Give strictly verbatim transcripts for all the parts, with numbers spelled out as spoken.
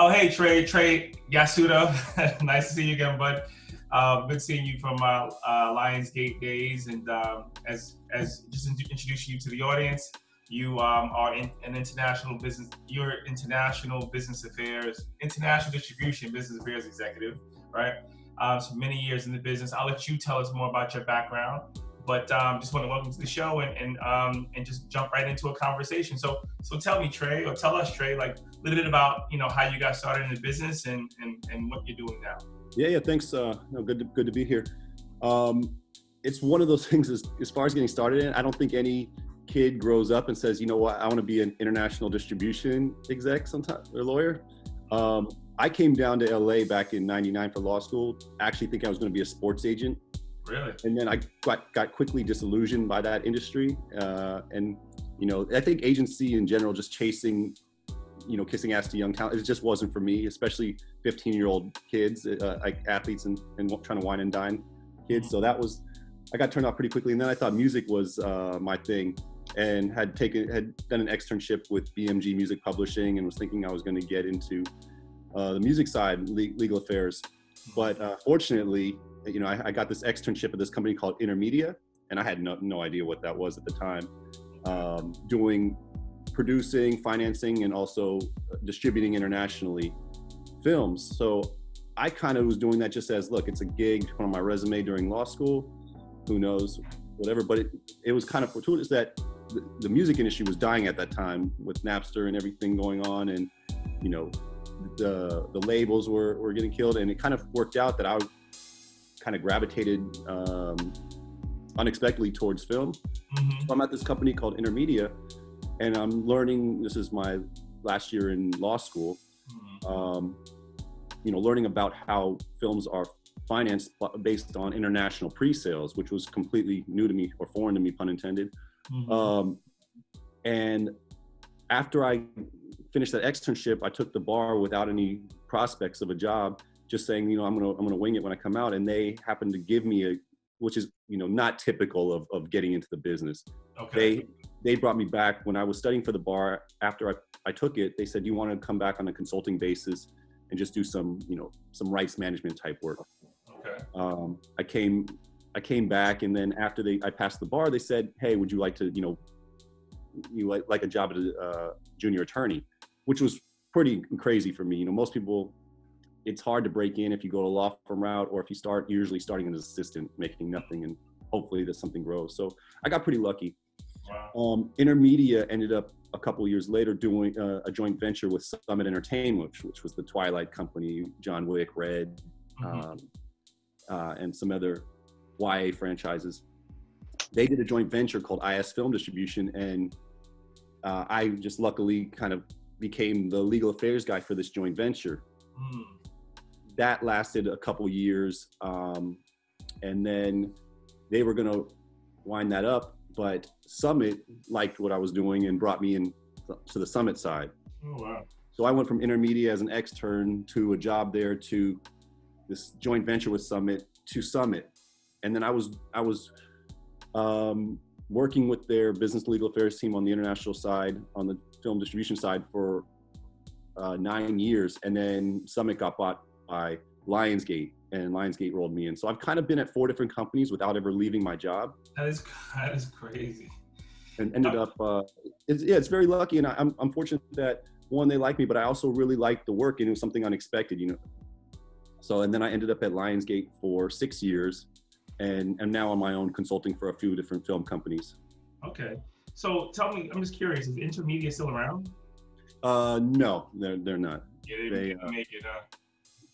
Oh, hey, Trey, Trey Yasuda. Nice to see you again, bud. Uh, good seeing you from uh, uh, Lionsgate days. And um, as, as just introducing you to the audience, you um, are in, an international business, you're international business affairs, international distribution business affairs executive, right? Um, so many years in the business. I'll let you tell us more about your background, but um, just want to welcome to the show and and, um, and just jump right into a conversation. So so tell me, Trey, or tell us, Trey, like a little bit about, you know, how you got started in the business and and, and what you're doing now. Yeah, yeah, thanks. Uh, no, good, to, good to be here. Um, it's one of those things as, as far as getting started in, I don't think any kid grows up and says, you know what, I want to be an international distribution exec sometimes, or lawyer. Um, I came down to L A back in ninety-nine for law school, actually think I was going to be a sports agent. Really? And then I got, got quickly disillusioned by that industry. Uh, and, you know, I think agency in general, just chasing, you know, kissing ass to young talent, it just wasn't for me, especially fifteen year old kids, uh, like athletes and, and trying to wine and dine kids. Mm-hmm. So that was, I got turned off pretty quickly. And then I thought music was uh, my thing, and had taken, had done an externship with B M G Music Publishing, and was thinking I was going to get into Uh, the music side, le legal affairs. But uh, fortunately, you know, I, I got this externship at this company called Intermedia, and I had no, no idea what that was at the time, um, doing producing, financing, and also distributing internationally films. So I kind of was doing that just as, look, it's a gig on my resume during law school, who knows, whatever. But it, it was kind of fortuitous that the, the music industry was dying at that time with Napster and everything going on, and, you know, the the labels were, were getting killed, and it kind of worked out that I kind of gravitated um, unexpectedly towards film. Mm-hmm. So I'm at this company called Intermedia, and I'm learning, this is my last year in law school, mm-hmm. um, you know, learning about how films are financed based on international pre-sales, which was completely new to me, or foreign to me, pun intended. Mm-hmm. um, and after I finished that externship, I took the bar without any prospects of a job, just saying, you know, I'm gonna I'm gonna wing it when I come out. And they happened to give me a, which is, you know, not typical of, of getting into the business. Okay. They they brought me back when I was studying for the bar. After I, I took it, they said, you want to come back on a consulting basis and just do some, you know, some rights management type work. Okay. Um, I came I came back, and then after they I passed the bar, they said, hey, would you like to, you know, you like, like a job as a uh, junior attorney? Which was pretty crazy for me. You know, most people, it's hard to break in if you go to law firm route, or if you start usually starting as an assistant, making nothing, and hopefully that something grows. So I got pretty lucky. Wow. Um, Intermedia ended up a couple of years later doing uh, a joint venture with Summit Entertainment, which, which was the Twilight company, John Wick, Red, mm-hmm. um, uh, and some other Y A franchises. They did a joint venture called I S Film Distribution, and uh, I just luckily kind of became the legal affairs guy for this joint venture. Mm. That lasted a couple years, um, and then they were gonna wind that up, but Summit liked what I was doing and brought me in to the Summit side. Oh, wow. So I went from Intermedia as an extern to a job there, to this joint venture with Summit, to Summit. And then I was, I was um, working with their business legal affairs team on the international side, on the film distribution side, for uh, nine years. And then Summit got bought by Lionsgate, and Lionsgate rolled me in. So I've kind of been at four different companies without ever leaving my job. That is, that is crazy. And ended up, uh, it's, yeah, it's very lucky. And I, I'm, I'm fortunate that, one, they like me, but I also really liked the work, and it was something unexpected, you know. So, and then I ended up at Lionsgate for six years and am now on my own consulting for a few different film companies. Okay. So tell me, I'm just curious, is Intermedia still around? Uh, no, they're, they're not. Yeah, they, they uh, make it up.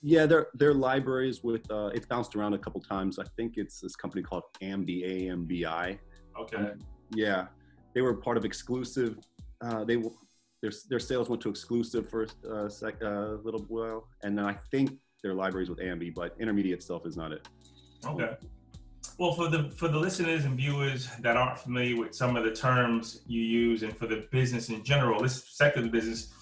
Yeah, their, their libraries with, uh, it's bounced around a couple times. I think it's this company called Ambi, A M B I. Okay. Um, yeah, they were part of Exclusive. Uh, they their, their sales went to Exclusive for a sec, uh, little while. And then I think their libraries with Ambi, but Intermedia itself is not it. Okay. Well, for the for the listeners and viewers that aren't familiar with some of the terms you use, and for the business in general, this sector of the business,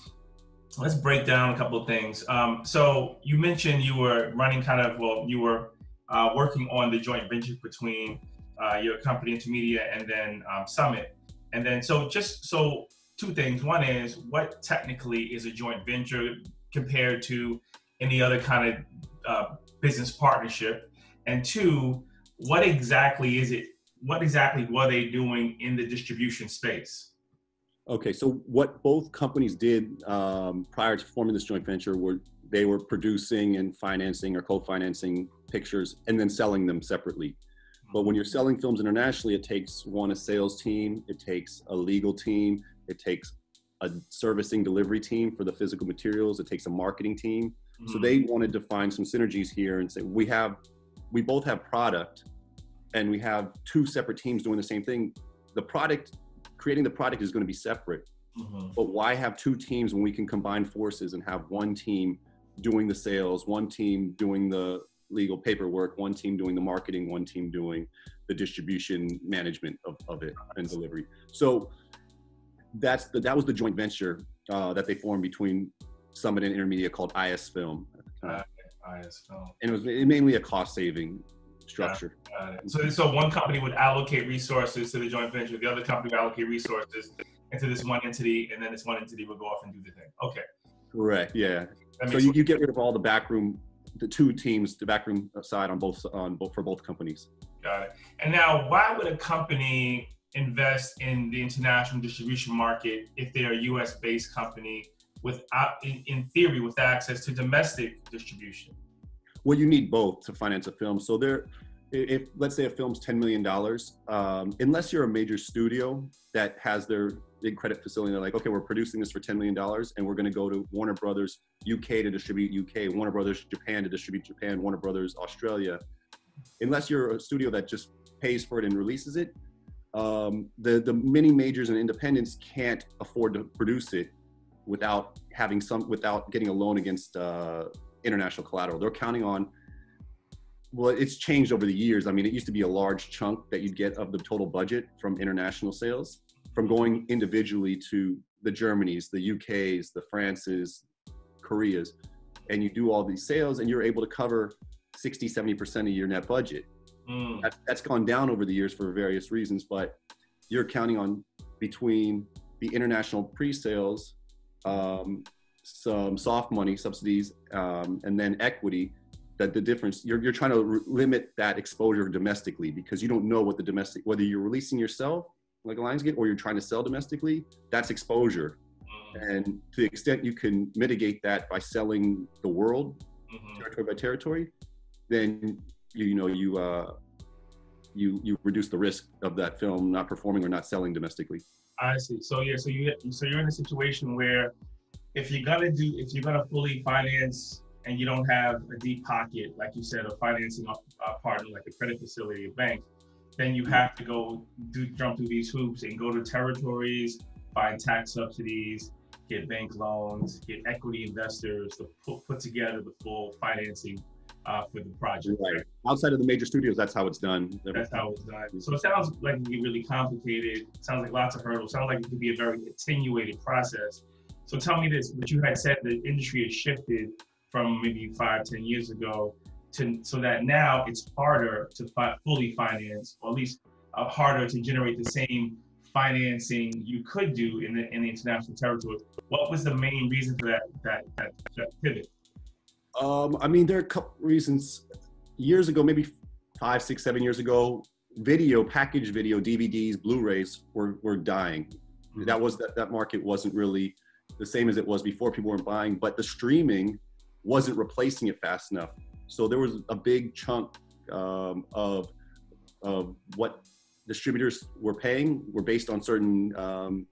let's break down a couple of things. Um, so you mentioned you were running kind of, well, you were uh, working on the joint venture between uh, your company Intermedia and then um, Summit. And then so just so two things. One is, what technically is a joint venture? compared to any other kind of uh, business partnership? And two, what exactly is it? What exactly were they doing in the distribution space? Okay, so what both companies did um, prior to forming this joint venture were they were producing and financing or co-financing pictures and then selling them separately. But when you're selling films internationally, it takes one, a sales team, it takes a legal team, it takes a servicing delivery team for the physical materials, it takes a marketing team. Mm-hmm. So they wanted to find some synergies here and say, we have, we both have product and we have two separate teams doing the same thing. The product, creating the product is going to be separate, mm-hmm. but why have two teams when we can combine forces and have one team doing the sales, one team doing the legal paperwork, one team doing the marketing, one team doing the distribution management of, of it and delivery. So that's the, that was the joint venture uh, that they formed between Summit and Intermedia called I S Film. Uh, I S Film. And it was mainly a cost saving structure. Got it. Got it. So, so one company would allocate resources to the joint venture, the other company would allocate resources into this one entity, and then this one entity would go off and do the thing. Okay. Correct, yeah. So you, you get rid of all the backroom, the two teams, the backroom side on both, on both, for both companies. Got it. And now, why would a company invest in the international distribution market if they're a U S-based company with, in, in theory, with access to domestic distribution? Well, you need both to finance a film. So there, if let's say a film's ten million dollars, um, unless you're a major studio that has their big credit facility, they're like, okay, we're producing this for ten million dollars and we're gonna go to Warner Brothers U K to distribute U K, Warner Brothers Japan to distribute Japan, Warner Brothers Australia. Unless you're a studio that just pays for it and releases it, um, the, the mini majors and independents can't afford to produce it without having some, without getting a loan against uh, international collateral. They're counting on, well, it's changed over the years. I mean, it used to be a large chunk that you'd get of the total budget from international sales, from going individually to the Germanys, the U Ks, the Frances, Koreas, and you do all these sales and you're able to cover sixty, seventy percent of your net budget. Mm. That, that's gone down over the years for various reasons, but you're counting on between the international pre-sales, um, some soft money, subsidies, um, and then equity, that the difference, you're, you're trying to limit that exposure domestically because you don't know what the domestic, whether you're releasing yourself like Lionsgate or you're trying to sell domestically, that's exposure. Mm-hmm. And to the extent you can mitigate that by selling the world, mm-hmm. territory by territory, then you, you know, you, uh, you, you reduce the risk of that film not performing or not selling domestically. I see. So yeah, so, you, so you're in a situation where if you're gonna do, if you're gonna fully finance and you don't have a deep pocket, like you said, a financing partner, like a credit facility, a bank, then you have to go do, jump through these hoops and go to territories, find tax subsidies, get bank loans, get equity investors to put, put together the full financing uh, for the project. Right. Outside of the major studios, that's how it's done. That's how it's done. So it sounds like it can be really complicated. It sounds like lots of hurdles. It sounds like it could be a very attenuated process. So tell me this, what you had said, the industry has shifted from maybe five, ten years ago to, so that now it's harder to fi fully finance, or at least uh, harder to generate the same financing you could do in the, in the international territory. What was the main reason for that, that, that, that pivot? Um, I mean, there are a couple reasons. Years ago, maybe five, six, seven years ago, video, package video, D V Ds, Blu-rays were, were dying. Mm-hmm. That was, that, that market wasn't really the same as it was before. People weren't buying, but the streaming wasn't replacing it fast enough. So there was a big chunk um, of, of what distributors were paying were based on certain um,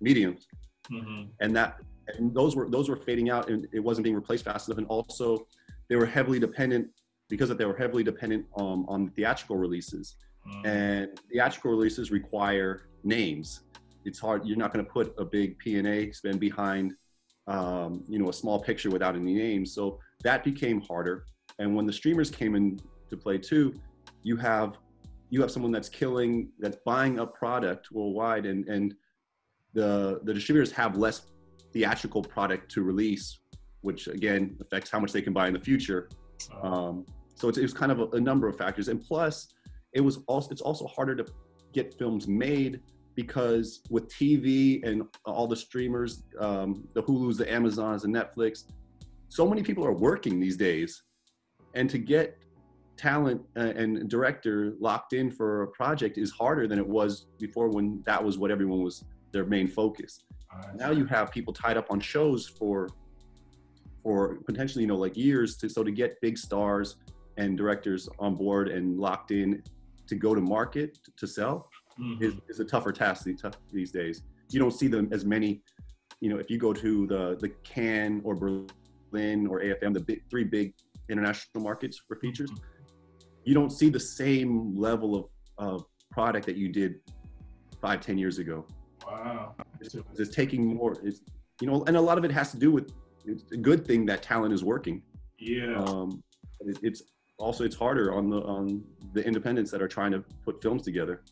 mediums. Mm-hmm. And that, and those were, those were fading out and it wasn't being replaced fast enough. And also they were heavily dependent, because they were heavily dependent um, on theatrical releases. Mm-hmm. And theatrical releases require names. It's hard, you're not gonna put a big P and A spend behind Um, you know, a small picture without any names. So that became harder. And when the streamers came into play too, you have, you have someone that's killing, that's buying up product worldwide, and, and the, the distributors have less theatrical product to release, which again affects how much they can buy in the future. Um, so it's, it was kind of a, a number of factors. And plus it was also, it's also harder to get films made, because with T V and all the streamers, um, the Hulus, the Amazons, the Netflix, so many people are working these days, and to get talent and director locked in for a project is harder than it was before, when that was what everyone was, their main focus. Right. Now you have people tied up on shows for, for potentially, you know, like years. To, so to get big stars and directors on board and locked in to go to market, to sell, mm-hmm. is, is a tougher task these, these days. You don't see them as many, you know, if you go to the, the Cannes or Berlin or A F M, the big, three big international markets for features, mm-hmm. you don't see the same level of, of product that you did five, ten years ago. Wow. It's, it's taking more, it's, you know, and a lot of it has to do with, it's a good thing that talent is working. Yeah. Um, it, it's also, it's harder on the, on the independents that are trying to put films together.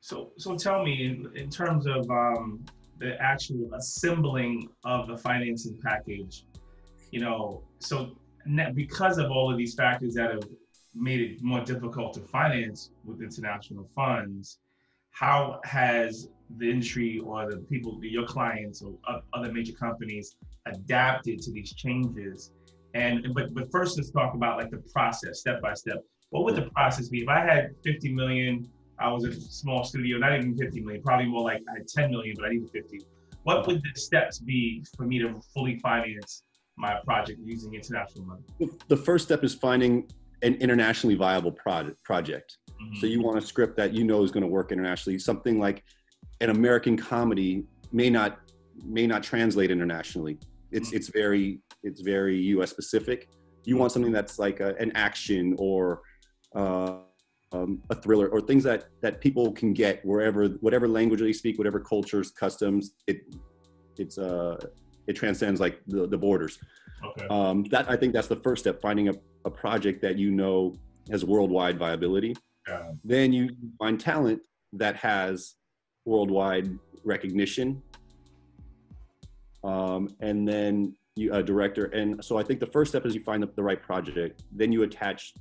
So, so tell me, in, in terms of um, the actual assembling of the financing package, you know, so because of all of these factors that have made it more difficult to finance with international funds, how has the industry or the people, your clients or other major companies adapted to these changes? And but but first, let's talk about like the process, step by step. What would the process be? If I had fifty million, I was a small studio, not even fifty million, probably more like I had ten million, but I needed fifty. What would the steps be for me to fully finance my project using international money? The first step is finding an internationally viable project. project. Mm-hmm. So you want a script that you know is going to work internationally. Something like an American comedy may not may not translate internationally. It's mm-hmm. it's very it's very U S specific. You mm-hmm. want something that's like a, an action or uh, um, a thriller, or things that that people can get wherever, whatever language they speak, whatever cultures, customs. It it's uh it transcends like the, the borders. Okay. Um, that I think that's the first step: finding a, a project that you know has worldwide viability. Yeah. Then you find talent that has worldwide recognition, um, and then you a director. And so I think the first step is you find the, the right project. Then you attach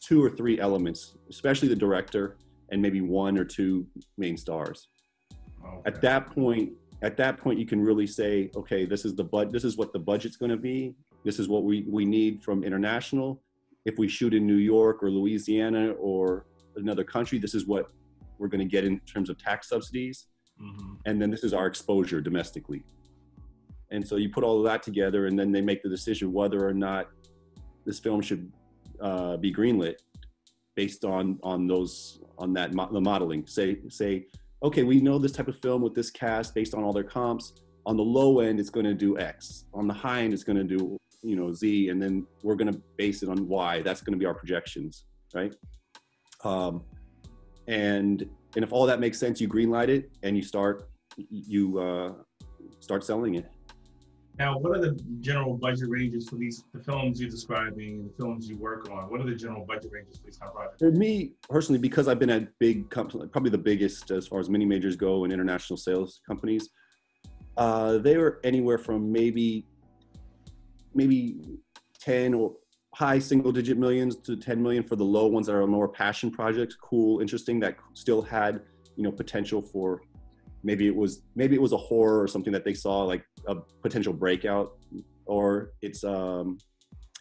two or three elements, especially the director and maybe one or two main stars. Okay. At that point. At that point, you can really say, okay, this is the bud. This is what the budget's going to be. This is what we, we need from international. If we shoot in New York or Louisiana or another country, this is what we're going to get in terms of tax subsidies. Mm-hmm. And then this is our exposure domestically. And so you put all of that together, and then they make the decision whether or not this film should uh, be greenlit based on on those on that mo- the modeling. Say say. Okay, we know this type of film with this cast based on all their comps. On the low end, it's going to do X. On the high end, it's going to do, you know, Z, and then we're going to base it on Y. That's going to be our projections, right? Um, and and if all that makes sense, you greenlight it and you start you uh, start selling it. Now, what are the general budget ranges for these the films you're describing and the films you work on? What are the general budget ranges for these kind of projects? For me personally, because I've been at big companies, probably the biggest as far as mini majors go and international sales companies, uh, they were anywhere from maybe maybe ten or high single digit millions to ten million for the low ones that are more passion projects, cool, interesting, that still had, you know, potential for. Maybe it was maybe it was a horror or something that they saw like a potential breakout, or it's um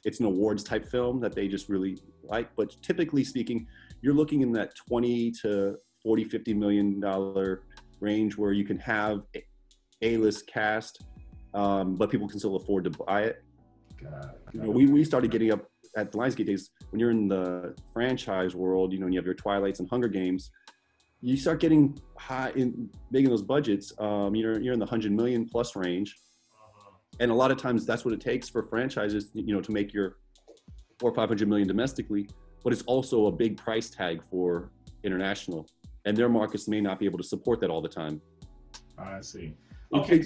it's an awards type film that they just really like. But typically speaking, you're looking in that twenty to forty, fifty million dollar range where you can have A-list cast, um, but people can still afford to buy it. God, you know, we we started getting up at the Lionsgate days when you're in the franchise world, you know, and you have your Twilights and Hunger Games. You start getting high in big in those budgets. Um, you're you're in the hundred million plus range, uh-huh. and a lot of times that's what it takes for franchises, you know, to make your four or five hundred million domestically. But it's also a big price tag for international, and their markets may not be able to support that all the time. I see. Okay.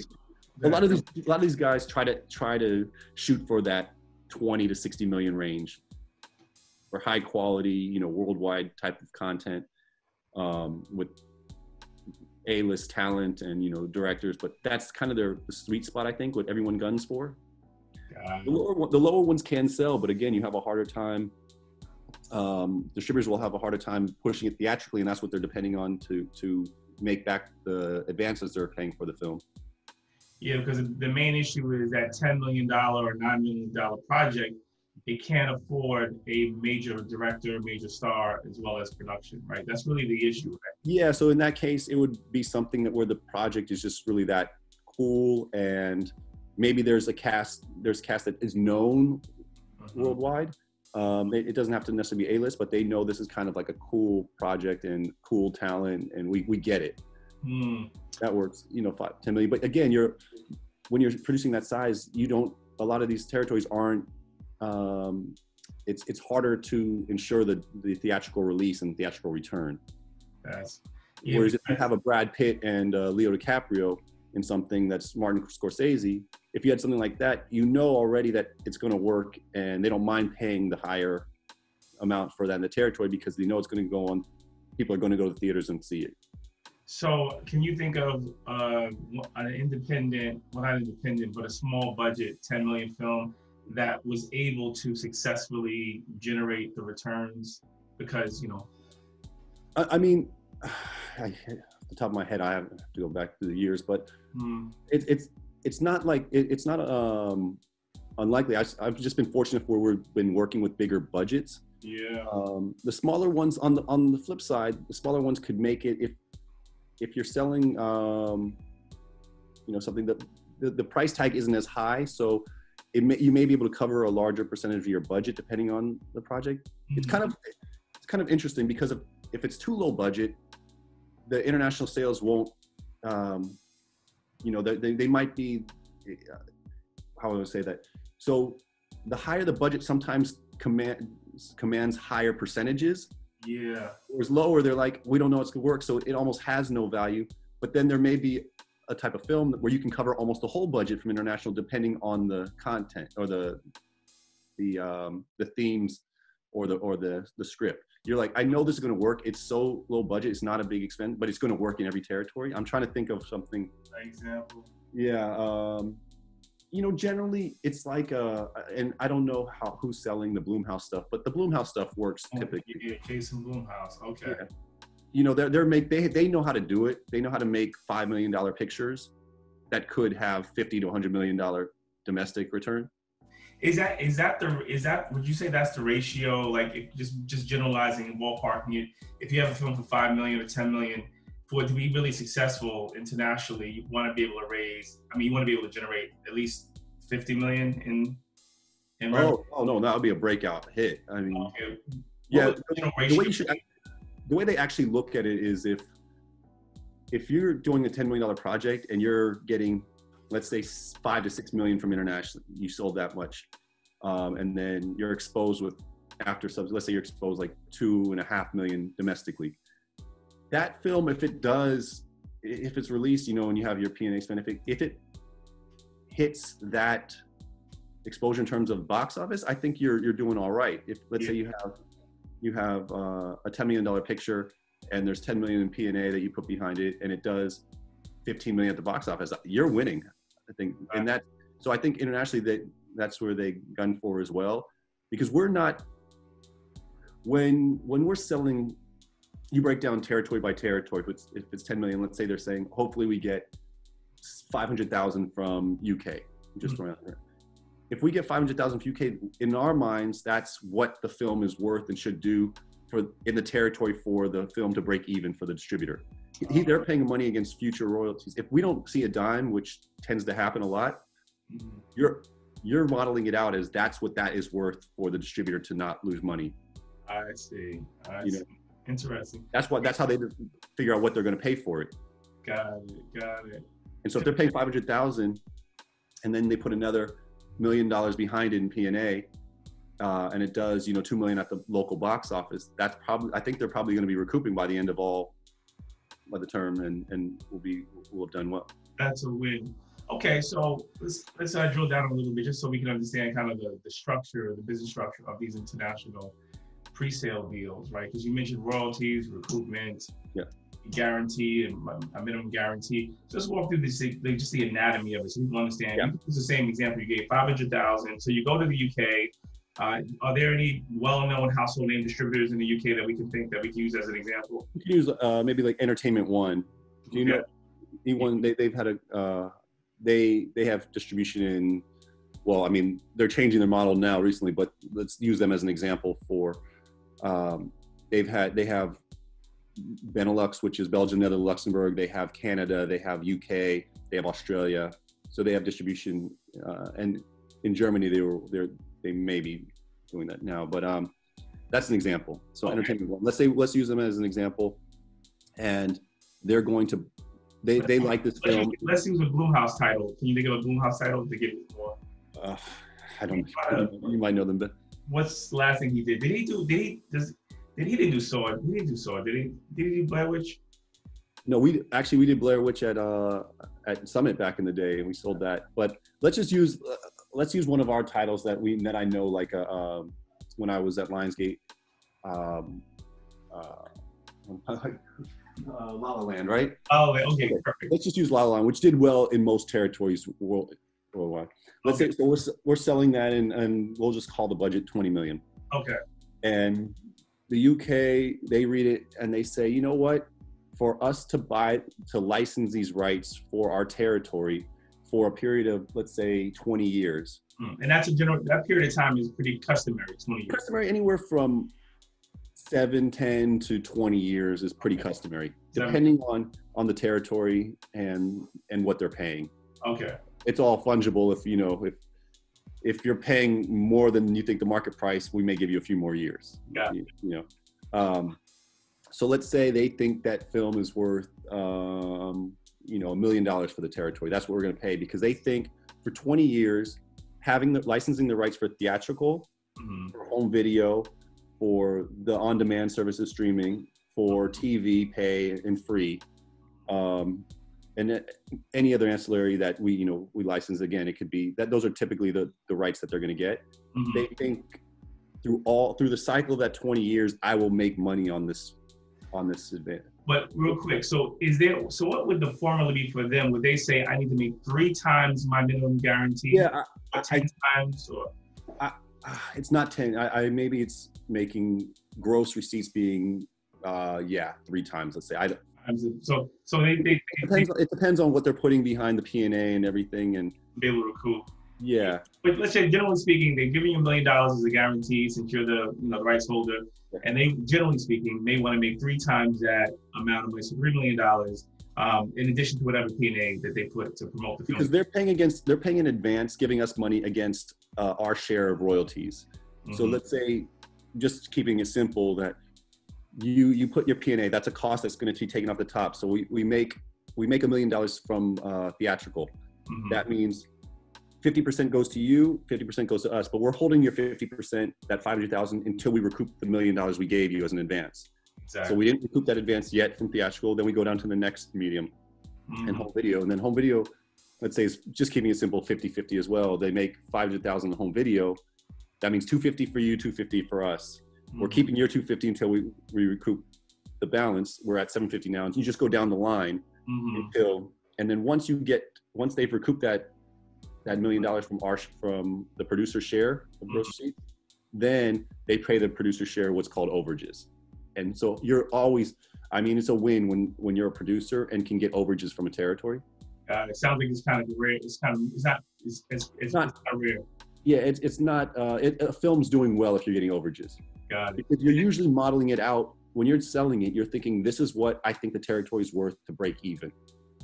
A lot of these a lot of these guys try to try to shoot for that twenty to sixty million range for high quality, you know, worldwide type of content. Um, with A-list talent and, you know, directors, but that's kind of their the sweet spot, I think, what everyone guns for. The lower, the lower ones can sell, but again, you have a harder time. Um, distributors will have a harder time pushing it theatrically, and that's what they're depending on to to make back the advances they're paying for the film. Yeah, because the main issue is that ten million dollars or nine million dollars project, it can't afford a major director, major star, as well as production, right? That's really the issue, right? Yeah, so in that case, it would be something that where the project is just really that cool, and maybe there's a cast, there's cast that is known mm-hmm. worldwide. Um, it, it doesn't have to necessarily be A-list, but they know this is kind of like a cool project and cool talent, and we, we get it. Mm. That works, you know, five, ten million. But again, you're when you're producing that size, you don't. A lot of these territories aren't. Um, it's it's harder to ensure the the theatrical release and theatrical return. That's, yeah, whereas if you have a Brad Pitt and uh, Leo DiCaprio in something that's Martin Scorsese, if you had something like that, you know already that it's going to work, and they don't mind paying the higher amount for that in the territory because they know it's going to go on. People are going to go to the theaters and see it. So can you think of uh, an independent, well not independent, but a small budget ten million film that was able to successfully generate the returns? Because, you know. I, I mean, I, off the top of my head, I have to go back through the years, but hmm. it, it's it's not like, it, it's not um, unlikely. I, I've just been fortunate where we've been working with bigger budgets. Yeah. Um, the smaller ones on the, on the flip side, the smaller ones could make it if, If you're selling, um, you know, something that the, the price tag isn't as high, so it may, you may be able to cover a larger percentage of your budget depending on the project. Mm-hmm. It's kind of it's kind of interesting because if, if it's too low budget, the international sales won't, um, you know, they they might be, uh, how would I say that? So the higher the budget sometimes commands commands higher percentages. Yeah. It was lower, they're like, we don't know it's going to work, so it almost has no value. But then there may be a type of film where you can cover almost the whole budget from international depending on the content or the the um, the themes or the or the, the script. You're like, I know this is going to work. It's so low budget. It's not a big expense, but it's going to work in every territory. I'm trying to think of something. An example. Yeah. Um, you know, generally it's like a, and I don't know how who's selling the Blumhouse stuff, but the Blumhouse stuff works oh, typically. Yeah, Jason Blumhouse, okay. Yeah. You know, they're, they're make, they they know how to do it. They know how to make five million dollars pictures that could have fifty to one hundred million dollars domestic return. Is that, is that the, is that, would you say that's the ratio? Like if just, just generalizing and ballparking it, if you have a film for five million or ten million, for it to be really successful internationally, you want to be able to raise, I mean, you want to be able to generate at least fifty million in, in oh, oh, no, that would be a breakout hit. I mean, okay. yeah, the, the, way you should, the way they actually look at it is if, if you're doing a ten million dollar project and you're getting, let's say five to six million from international, you sold that much. Um, and then you're exposed with after subs, let's say you're exposed like two and a half million domestically. That film, if it does, if it's released, you know, and you have your P and A spend, if it, if it hits that exposure in terms of box office, I think you're you're doing all right. If let's yeah. say you have you have uh, a ten million dollar picture and there's ten million in P and A that you put behind it, and it does fifteen million at the box office, you're winning, I think. Right. And that, so I think internationally that that's where they gun for as well, because we're not when when we're selling. You break down territory by territory. If it's, if it's ten million, let's say they're saying, hopefully we get five hundred thousand from U K. Just mm-hmm. around there. If we get five hundred thousand from U K, in our minds, that's what the film is worth and should do for in the territory for the film to break even for the distributor. Oh. He, they're paying money against future royalties. If we don't see a dime, which tends to happen a lot, mm-hmm. you're you're modeling it out as that's what that is worth for the distributor to not lose money. I see. I you know? see. Interesting. That's what. That's how they figure out what they're going to pay for it. Got it. Got it. And so if they're paying five hundred thousand, and then they put another million dollars behind it in P and A, uh, and it does, you know, two million at the local box office. That's probably. I think they're probably going to be recouping by the end of all, by the term, and and will be will have done well. That's a win. Okay, so let's let's uh, drill down a little bit just so we can understand kind of the the structure, the business structure of these international pre-sale deals, right? Because you mentioned royalties, recoupment, yeah. guarantee, and a minimum guarantee. So let's walk through this, like, just the anatomy of it so you can understand. Yeah. It's the same example you gave, five hundred thousand. So you go to the U K. Uh, are there any well-known household name distributors in the U K that we can think that we can use as an example? We can use uh, maybe like Entertainment One. Do you okay. know anyone? They, they've had a, uh, they they have distribution in, well, I mean, they're changing their model now recently, but let's use them as an example for, um, they've had, they have Benelux, which is Belgium, Netherlands, Luxembourg, they have Canada, they have U K, they have Australia. So they have distribution, uh, and in Germany, they were, they're, they may be doing that now, but um, that's an example. So okay. Entertainment One, let's say, let's use them as an example, and they're going to, they, they like this let's film. Use, let's use a Blumhouse title. Can you think of a Blumhouse title to get more? Uh, I don't know. You might know them, but what's the last thing he did? Did he do? Did he? Does, did he didn't do Saw? He didn't do Saw. Did he? Did he do Blair Witch? No, we actually we did Blair Witch at uh at Summit back in the day, and we sold that. But let's just use uh, let's use one of our titles that we that I know, like uh, um, when I was at Lionsgate, um, uh, uh, La La Land, right? Oh, okay, okay, perfect. Let's just use La La Land, which did well in most territories world. Worldwide. Let's okay. say so we're we're selling that, and and we'll just call the budget twenty million. Okay. And the U K, they read it and they say, you know what? For us to buy to license these rights for our territory for a period of, let's say, twenty years. Mm. And that's a general that period of time is pretty customary. twenty years. Customary anywhere from seven, ten to twenty years is pretty okay. customary, depending Seven. on on the territory and and what they're paying. Okay. It's all fungible. If you know, if if you're paying more than you think the market price, we may give you a few more years. Yeah. You, you know, um, so let's say they think that film is worth um, you know a million dollars for the territory. That's what we're going to pay, because they think for twenty years, having the licensing the rights for theatrical, mm-hmm. for home video, for the on-demand services streaming, for T V pay and free. Um, And any other ancillary that we, you know, we license, again, it could be that those are typically the, the rights that they're going to get. Mm-hmm. They think through all through the cycle of that twenty years, I will make money on this on this event. But real quick, so is there so what would the formula be for them? Would they say I need to make three times my minimum guarantee? Yeah, I, or ten I, times or I, it's not ten. I, I maybe it's making gross receipts being uh, yeah three times. Let's say I. So, so they, they, they, depends, they, it depends on what they're putting behind the P and A and everything, and they were cool. Yeah. But let's say, generally speaking, they're giving you a million dollars as a guarantee since you're the, you know, the rights holder, yeah. and they, generally speaking, may want to make three times that amount of money, so three million dollars, um, in addition to whatever P and A that they put to promote the film. Because they're paying against, they're paying in advance, giving us money against uh, our share of royalties. Mm-hmm. So let's say, just keeping it simple, that. You you put your P and A. That's a cost that's going to be taken off the top. So we we make we make a million dollars from uh, theatrical. Mm-hmm. That means fifty percent goes to you, fifty percent goes to us. But we're holding your fifty percent, that five hundred thousand, until we recoup the million dollars we gave you as an advance. Exactly. So we didn't recoup that advance yet from theatrical. Then we go down to the next medium, mm-hmm. and home video. And then home video, let's say, is just keeping it simple, fifty fifty as well. They make five hundred thousand home video. That means two fifty for you, two fifty for us. We're keeping your two fifty until we, we recoup the balance. We're at seven fifty now, and you just go down the line, mm-hmm. until, and then once you get, once they've recouped that that million dollars from our from the producer share of gross receipts, mm-hmm. then they pay the producer share, what's called overages. And so you're always, I mean, it's a win when when you're a producer and can get overages from a territory. Uh, it sounds like it's kind of rare. It's kind of it's not it's it's, it's, it's not, not rare. Yeah, it's it's not. Uh, it, a film's doing well if you're getting overages. Got it. Because you're usually modeling it out when you're selling it. You're thinking, this is what I think the territory's worth to break even.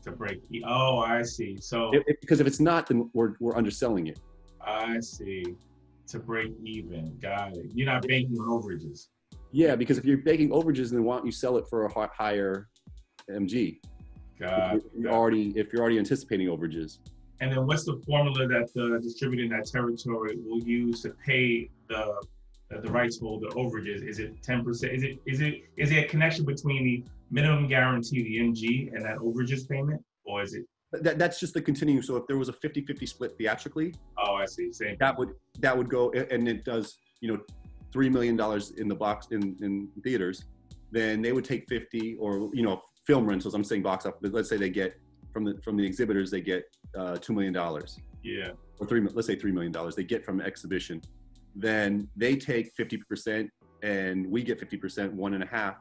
To break even. Oh, I see. So it, it, because if it's not, then we're we're underselling it. I see. To break even. Got it. You're not banking on overages. Yeah, because if you're banking overages, then why don't you sell it for a higher M G? Got it. You're already if you're already anticipating overages. And then what's the formula that the distributor in that territory will use to pay the the, the rights holder overages? Is it ten percent? Is it is it is there a connection between the minimum guarantee, the M G, and that overages payment, or is it? That, that's just the continuum. So if there was a fifty fifty split theatrically, oh, I see. Same. That would that would go, and it does, you know, three million dollars in the box in in theaters, then they would take fifty, or you know, film rentals. I'm saying box office. Let's say they get. From the from the exhibitors, they get uh, two million dollars. Yeah, or three. Let's say three million dollars they get from exhibition. Then they take fifty percent, and we get fifty percent, one and a half.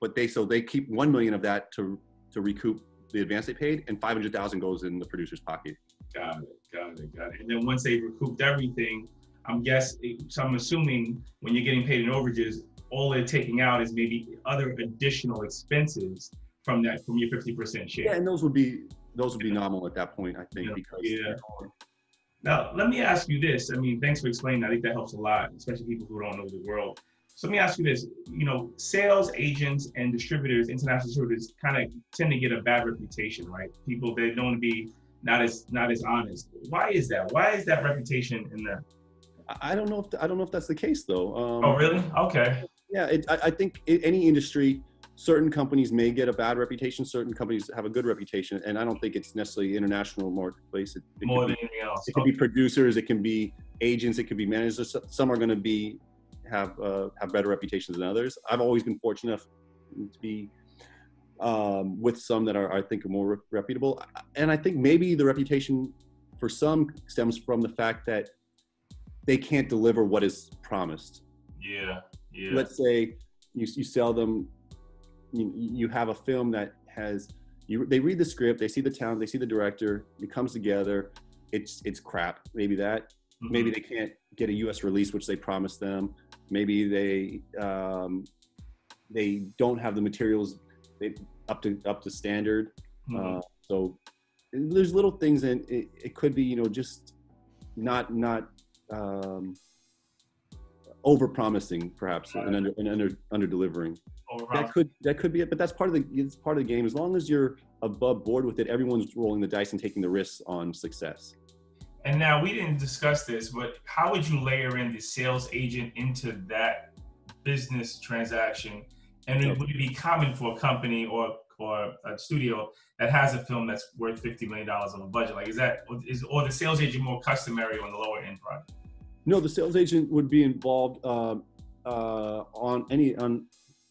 But they so they keep one million of that to to recoup the advance they paid, and five hundred thousand dollars goes in the producer's pocket. Got it, got it, got it. And then once they recouped everything, I'm guessing, so I'm assuming when you're getting paid in overages, all they're taking out is maybe other additional expenses from that, from your fifty percent share. Yeah, and those would be, those would be nominal at that point, I think, yeah, because. Yeah. Now, let me ask you this. I mean, thanks for explaining. I think that helps a lot, especially people who don't know the world. So let me ask you this, you know, sales agents and distributors, international distributors kind of tend to get a bad reputation, right? People, they're known to be not as, not as honest. Why is that? Why is that reputation in the? I don't know if, the, I don't know if that's the case though. Um, oh, really? Okay. Yeah, it, I, I think in any industry, certain companies may get a bad reputation, certain companies have a good reputation, and I don't think it's necessarily international marketplace. It, it More than be, anything else. It okay. can be producers, it can be agents, it can be managers. Some are gonna be, have uh, have better reputations than others. I've always been fortunate enough to be um, with some that are, I think, are more reputable. And I think maybe the reputation for some stems from the fact that they can't deliver what is promised. Yeah, yeah. Let's say you, you sell them, you, you have a film that has, you, they read the script, they see the talent, they see the director, it comes together, it's, it's crap, maybe that. Mm-hmm. Maybe they can't get a U S release, which they promised them. Maybe they um, they don't have the materials they, up to up to standard. Mm-hmm. uh, so there's little things, and it, it could be, you know, just not not um, over promising perhaps, right, and under and under under delivering. That could that could be it, but that's part of the it's part of the game. As long as you're above board with it, everyone's rolling the dice and taking the risks on success. And now, we didn't discuss this, but how would you layer in the sales agent into that business transaction? And it would it be common for a company or or a studio that has a film that's worth fifty million dollars on a budget? Like, is that, is, or the sales agent more customary on the lower end project? No, the sales agent would be involved uh, uh, on any on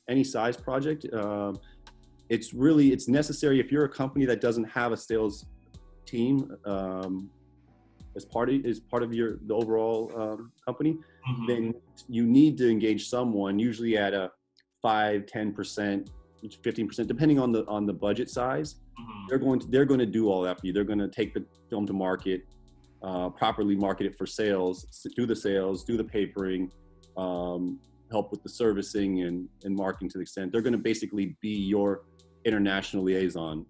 any size project. Uh, it's really, it's necessary if you're a company that doesn't have a sales team, um, As part of, as part of your the overall um, company, mm-hmm. then you need to engage someone, usually at a five, ten percent, fifteen percent, depending on the on the budget size. Mm-hmm. They're going to they're going to do all that for you. They're going to take the film to market, uh, properly market it for sales, do the sales, do the papering, um, help with the servicing and and marketing to the extent. They're going to basically be your international liaison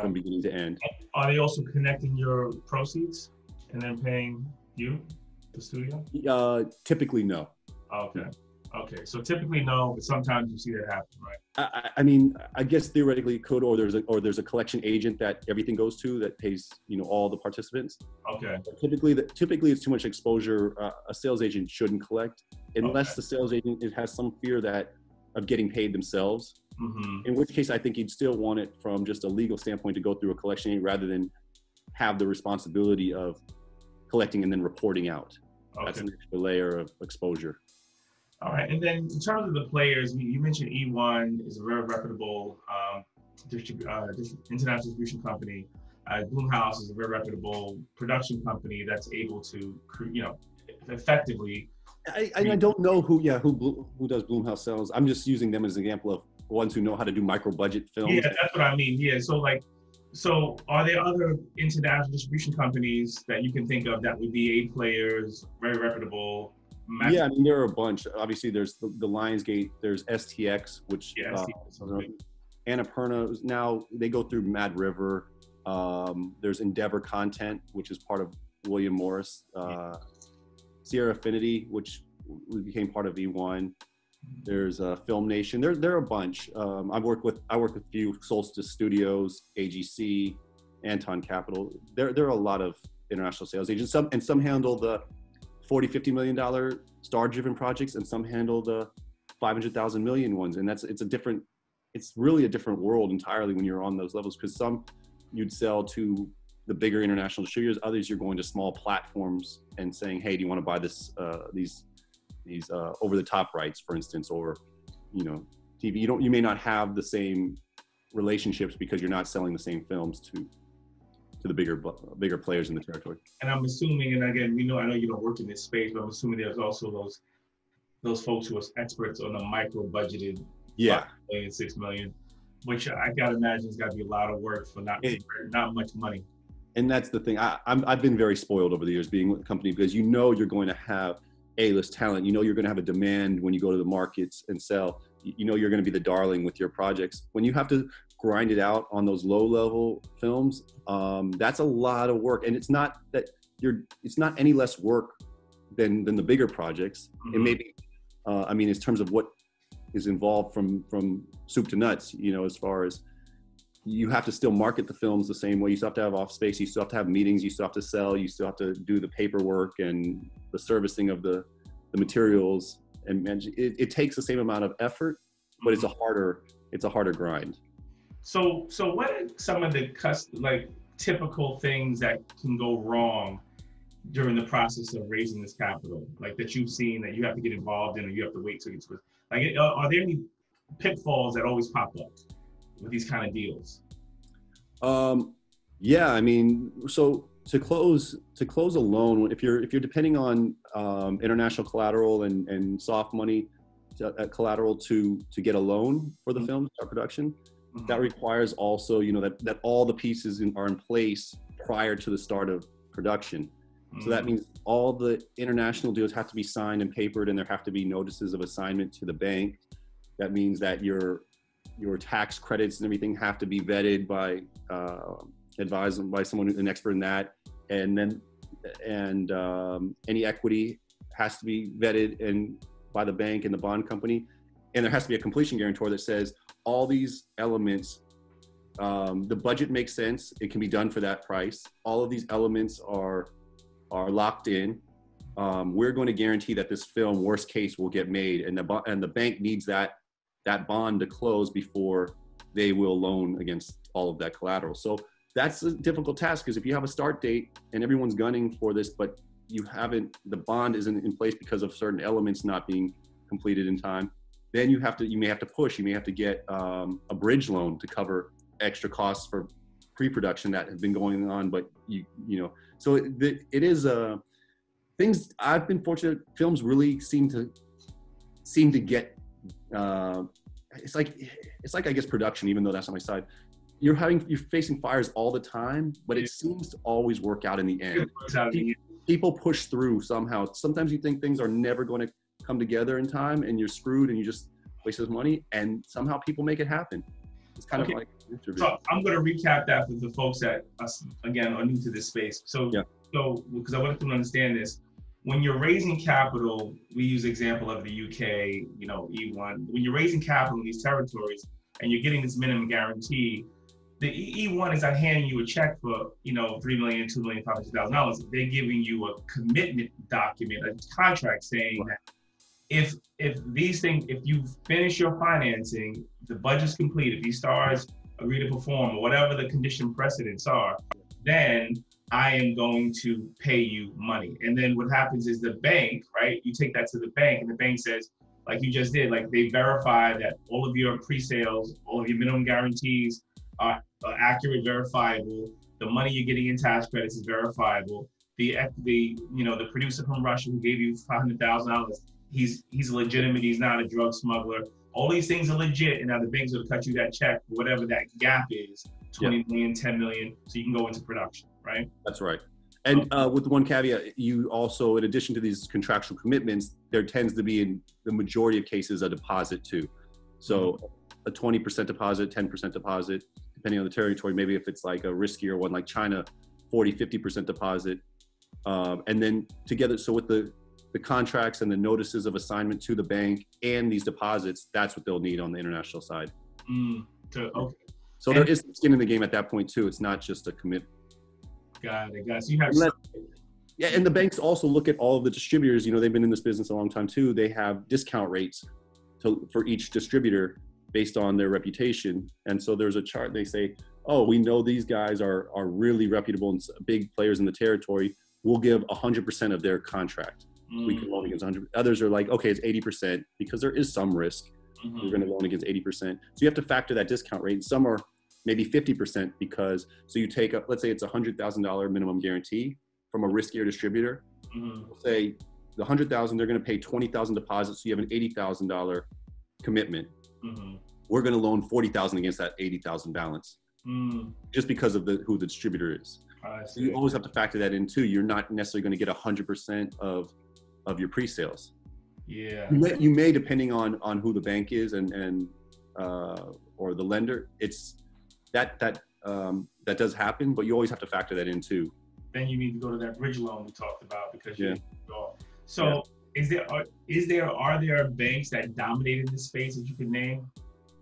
from beginning to end. Are they also connecting your proceeds and then paying you, the studio? Uh, typically, no. Okay. Okay. So typically, no. But sometimes you see that happen, right? I, I mean, I guess theoretically it could, or there's a or there's a collection agent that everything goes to that pays, you know, all the participants. Okay. But typically, the, typically it's too much exposure. Uh, a sales agent shouldn't collect unless okay. the sales agent it has some fear that of getting paid themselves. Mm-hmm. In which case, I think you'd still want it from just a legal standpoint to go through a collection agent rather than have the responsibility of collecting and then reporting out. Okay. That's an extra layer of exposure. All right, and then in terms of the players, you mentioned E one is a very reputable um, distribu uh, international distribution company. Uh, Blumhouse is a very reputable production company that's able to, you know, effectively. I, I, I don't know who, yeah, who who does Blumhouse sales. I'm just using them as an example of ones who know how to do micro budget films. Yeah, that's what I mean. Yeah, so like. So are there other international distribution companies that you can think of that would be A players, very reputable? Yeah, I mean, there are a bunch. Obviously, there's the, the Lionsgate, there's S T X, which yeah, uh, S T X, Annapurna is now, they go through Mad River. Um, there's Endeavor Content, which is part of William Morris. Uh, yeah. Sierra Affinity, which became part of E one. There's uh, Film Nation. There, there are a bunch. Um, I've worked with, I worked with a few, Solstice Studios, A G C, Anton Capital. There, there are a lot of international sales agents. Some and some handle the forty, fifty million dollar star-driven projects, and some handle the five hundred thousand million ones. And that's it's a different, it's really a different world entirely when you're on those levels, because some you'd sell to the bigger international distributors. Others you're going to small platforms and saying, hey, do you want to buy this? Uh, these. These uh, over-the-top rights, for instance, or you know, T V. You don't. You may not have the same relationships because you're not selling the same films to to the bigger bigger players in the territory. And I'm assuming, and again, we know, I know you don't work in this space, but I'm assuming there's also those those folks who are experts on the micro-budgeted, yeah, five million, six million. which I gotta imagine has got to be a lot of work for not it, not much money. And that's the thing. I, I'm, I've been very spoiled over the years being with the company, because you know you're going to have A-list talent. You know you're going to have a demand when you go to the markets and sell. You know you're going to be the darling with your projects. When you have to grind it out on those low-level films, um, that's a lot of work. And it's not that you're. It's not any less work than than the bigger projects. Mm-hmm. And maybe, uh, I mean, in terms of what is involved from from soup to nuts, you know, as far as you have to still market the films the same way. You still have to have off space. You still have to have meetings. You still have to sell. You still have to do the paperwork and the servicing of the, the materials. And it, it takes the same amount of effort, but it's a harder, it's a harder grind. So, so what are some of the custom, like typical things that can go wrong during the process of raising this capital, like that you've seen that you have to get involved in, or you have to wait till it's, like, are there any pitfalls that always pop up with these kind of deals? Um, yeah, I mean, so to close to close a loan, if you're if you're depending on um, international collateral and, and soft money to, uh, collateral to to get a loan for the mm-hmm. film or production, mm-hmm. that requires also, you know, that that all the pieces in, are in place prior to the start of production. Mm-hmm. So that means all the international deals have to be signed and papered, and there have to be notices of assignment to the bank. That means that your your tax credits and everything have to be vetted by uh, advised by someone, an expert in that, and then and um, any equity has to be vetted and by the bank and the bond company, and there has to be a completion guarantor that says all these elements. Um, the budget makes sense; it can be done for that price. All of these elements are are locked in. Um, we're going to guarantee that this film, worst case, will get made, and the and the bank needs that. that bond to close before they will loan against all of that collateral. So that's a difficult task, because if you have a start date and everyone's gunning for this, but you haven't, the bond isn't in place because of certain elements not being completed in time, then you have to, you may have to push, you may have to get um, a bridge loan to cover extra costs for pre-production that have been going on, but you, you know, so it, it is a, things, I've been fortunate, films really seem to, seem to get, Uh, it's like, it's like, I guess, production, even though that's on my side, you're having, you're facing fires all the time, but it seems to always work out in the end. People, people push through somehow. Sometimes you think things are never going to come together in time and you're screwed and you just waste this money, and somehow people make it happen. It's kind okay. of like an interview. So I'm going to recap that for the folks that, us, again, are new to this space. So, yeah. so, because I want them to understand this. When you're raising capital, we use example of the U K, you know, E one. When you're raising capital in these territories and you're getting this minimum guarantee, the E one is not handing you a check for, you know, three million dollars, two million dollars, five hundred thousand dollars. They're giving you a commitment document, a contract saying that if if these things, if you finish your financing, the budget's complete, if these stars agree to perform or whatever the condition precedents are, then I am going to pay you money. And then what happens is the bank, right? You take that to the bank and the bank says, like you just did, like they verify that all of your pre-sales, all of your minimum guarantees are, are accurate, verifiable. The money you're getting in tax credits is verifiable. The, the you know, the producer from Russia who gave you five hundred thousand dollars, he's, he's legitimate, he's not a drug smuggler. All these things are legit, and now the bank's gonna cut you that check, whatever that gap is, twenty million, ten million, so you can go into production. Right? That's right. And uh, with one caveat, you also, in addition to these contractual commitments, there tends to be, in the majority of cases, a deposit too. So a twenty percent deposit, ten percent deposit, depending on the territory. Maybe if it's like a riskier one, like China, forty, fifty percent deposit. Um, and then together, so with the, the contracts and the notices of assignment to the bank and these deposits, that's what they'll need on the international side. Mm, so, okay. So and there is skin in the game at that point too. It's not just a commitment. Got it, got it. So you have Unless, yeah, and the banks also look at all of the distributors. You know, they've been in this business a long time too. They have discount rates to, for each distributor based on their reputation. And so there's a chart. They say, oh, we know these guys are are really reputable and big players in the territory. We'll give one hundred percent of their contract. Mm. We can loan against one hundred percent. Others are like, okay, it's eighty percent because there is some risk. Mm-hmm. We're going to loan against eighty percent. So you have to factor that discount rate. Some are maybe fifty percent because, so you take up, let's say it's a one hundred thousand dollars minimum guarantee from a riskier distributor. Mm-hmm. We'll say the one hundred thousand, they're gonna pay twenty thousand deposits, so you have an eighty thousand dollars commitment. Mm-hmm. we're going to loan forty thousand against that eighty thousand balance, mm. just because of the who the distributor is. So you always have to factor that in too. You're not necessarily going to get one hundred percent of of your pre-sales. Yeah. You may, you may, depending on on who the bank is and and uh, or the lender. It's that that um, that does happen, but you always have to factor that in too. Then you need to go to that bridge loan we talked about because you yeah. So yeah. is there are, is there are there banks that dominated this space that you can name?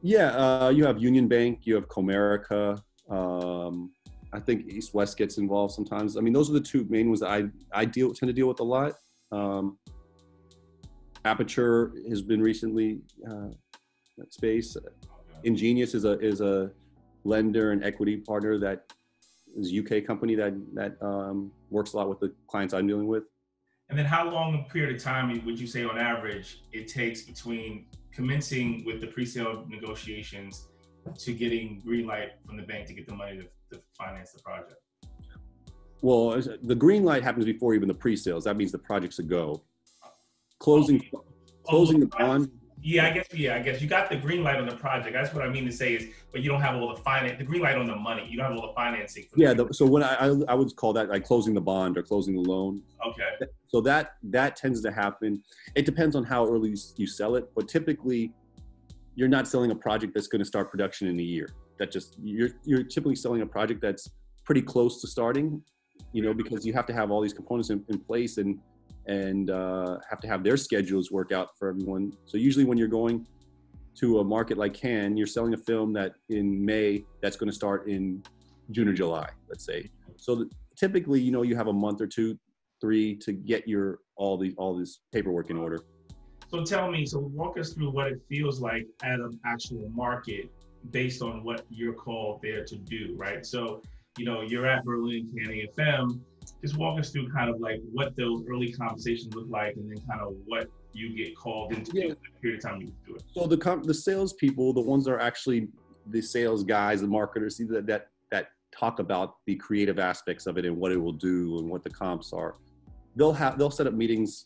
Yeah, uh, you have Union Bank, you have Comerica. Um, I think East West gets involved sometimes. I mean, those are the two main ones that I, I deal, tend to deal with a lot. Um, Aperture has been recently uh, that space. Ingenious is a is a lender and equity partner that is a U K company that that um, works a lot with the clients I'm dealing with. And then, how long a period of time would you say, on average, it takes between commencing with the pre-sale negotiations to getting green light from the bank to get the money to? to finance the project? Well, the green light happens before even the pre-sales. That means the project's a go. Closing, oh, closing oh, the bond. Yeah, I guess. Yeah, I guess you got the green light on the project. That's what I mean to say is, but you don't have all the finance, the green light on the money. You don't have all the financing. For yeah. The, so when I, I, I would call that like closing the bond or closing the loan. Okay. So that, that tends to happen. It depends on how early you sell it, but typically you're not selling a project that's going to start production in a year. That just you're you're typically selling a project that's pretty close to starting, you know, because you have to have all these components in, in place and and uh, have to have their schedules work out for everyone. So usually when you're going to a market like Cannes, you're selling a film that in May that's going to start in June or July, let's say. So the, typically, you know, you have a month or two, three to get your all these all this paperwork in order. So tell me, so walk us through what it feels like at an actual market, based on what you're called there to do, right? So, you know, you're at Berlin Cannes A F M. Just walk us through kind of like what those early conversations look like, and then kind of what you get called into yeah. the period of time you do it. So the the sales people, the ones that are actually the sales guys, the marketers, that that that talk about the creative aspects of it and what it will do and what the comps are. They'll have they'll set up meetings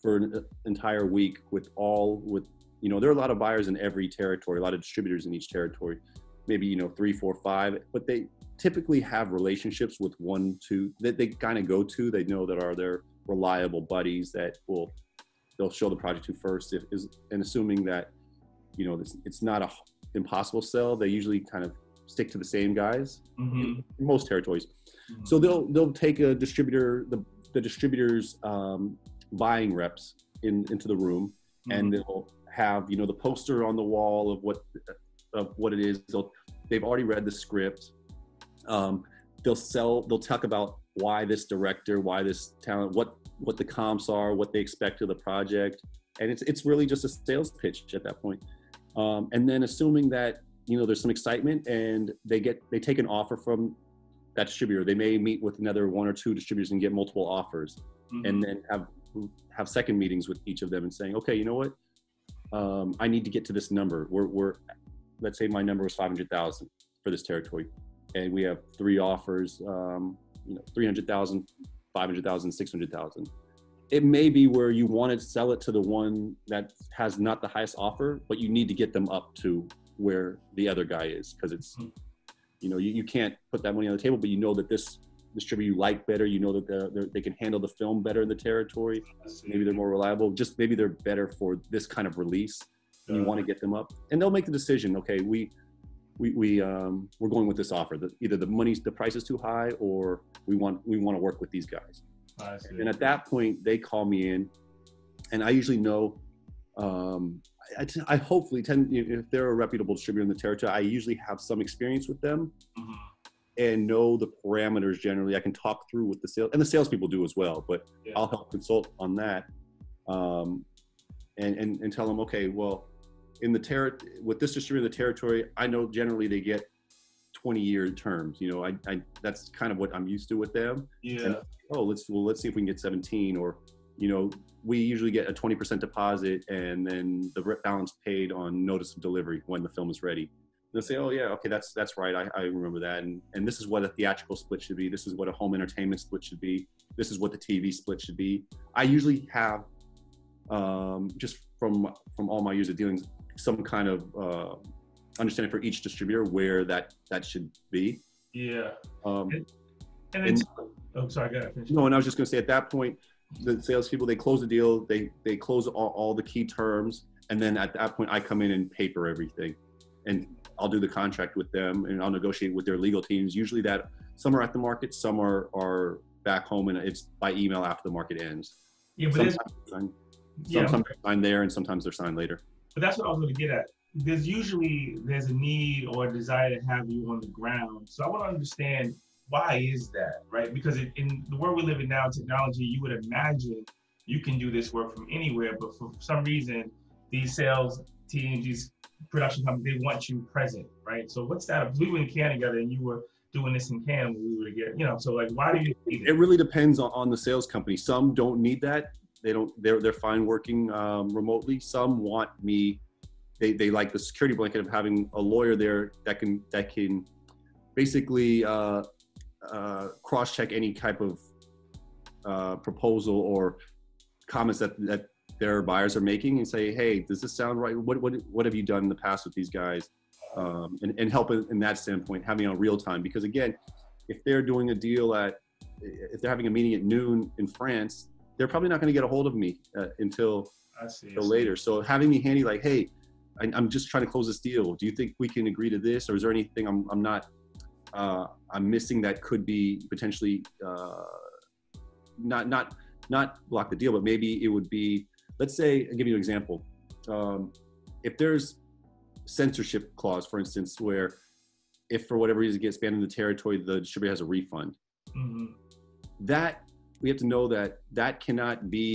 for an entire week with all with. You know, there are a lot of buyers in every territory, a lot of distributors in each territory, maybe, you know, three, four, five, but they typically have relationships with one, two that they kind of go to, they know that are their reliable buddies that will, they'll show the project to first. If, is, and assuming that, you know, this, it's not a impossible sell, they usually kind of stick to the same guys mm-hmm. in, in most territories. Mm-hmm. So they'll, they'll take a distributor, the, the distributor's um, buying reps in, into the room mm-hmm. and they'll, have you know the poster on the wall of what of what it is. They'll, they've already read the script. Um, they'll sell. They'll talk about why this director, why this talent, what what the comps are, what they expect of the project, and it's it's really just a sales pitch at that point. Um, and then assuming that you know there's some excitement and they get they take an offer from that distributor. They may meet with another one or two distributors and get multiple offers, mm-hmm. and then have have second meetings with each of them and saying, okay, you know what. Um, I need to get to this number. We're, we're, let's say my number was five hundred thousand for this territory, and we have three offers, um, you know, three hundred thousand, five hundred thousand, six hundred thousand. It may be where you want to sell it to the one that has not the highest offer, but you need to get them up to where the other guy is, because it's, you know, you, you can't put that money on the table, but you know that this distributor you like better, you know that they're, they're, they can handle the film better in the territory, maybe they're more reliable, just maybe they're better for this kind of release, and you want to get them up, and they'll make the decision, okay, we, we, we, um, we're going with this offer, the, either the money's, the price is too high, or we want, we want to work with these guys, and at that point, they call me in, and I usually know, um, I, I hopefully tend, you know, if they're a reputable distributor in the territory, I usually have some experience with them, mm-hmm. and know the parameters generally. I can talk through with the sales, and the salespeople do as well, but yeah. I'll help consult on that um, and, and, and tell them, okay, well, in the ter- with this distributor in the territory, I know generally they get twenty year terms. You know, I, I that's kind of what I'm used to with them. Yeah. And, oh, let's, well, let's see if we can get seventeen, or, you know, we usually get a twenty percent deposit and then the balance paid on notice of delivery when the film is ready. They'll say, oh yeah, okay, that's that's right, I, I remember that. And, and this is what a theatrical split should be. This is what a home entertainment split should be. This is what the T V split should be. I usually have, um, just from from all my user dealings, some kind of uh, understanding for each distributor where that that should be. Yeah. Um, and, and, and oh, sorry, go ahead. No, and I was just going to say, at that point, the salespeople, they close the deal, they they close all, all the key terms, and then at that point, I come in and paper everything, and I'll do the contract with them, and I'll negotiate with their legal teams. Usually, that some are at the market, some are are back home, and it's by email after the market ends. Yeah, but sometimes they're signed, yeah, sometimes they're signed there, and sometimes they're signed later. But that's what I was going to get at. There's usually there's a need or a desire to have you on the ground. So I want to understand, why is that, right? Because it, in the world we live in now, technology, you would imagine you can do this work from anywhere, but for some reason, these sales teams, these production companies, they want you present, right? So what's that? If we were in Cannes together and you were doing this in Cannes, we would get, you know, so like, why do you need it? It really depends on, on the sales company. Some don't need that. They don't, they're, they're fine working um, remotely. Some want me, they, they like the security blanket of having a lawyer there that can, that can basically, uh, Uh, cross-check any type of uh, proposal or comments that, that their buyers are making and say, hey, does this sound right? What what, what have you done in the past with these guys? Um, and, and help in, in that standpoint, having on real time. Because again, if they're doing a deal at, if they're having a meeting at noon in France, they're probably not going to get a hold of me uh, until, I see, until I see. later. So having me handy, like, hey, I, I'm just trying to close this deal. Do you think we can agree to this? Or is there anything I'm, I'm not... Uh, I'm missing that could be potentially uh, not not not block the deal, but maybe it would be, let's say, I'll give you an example. Um, if there's censorship clause, for instance, where if for whatever reason it gets banned in the territory, the distributor has a refund. Mm-hmm. That we have to know that that cannot be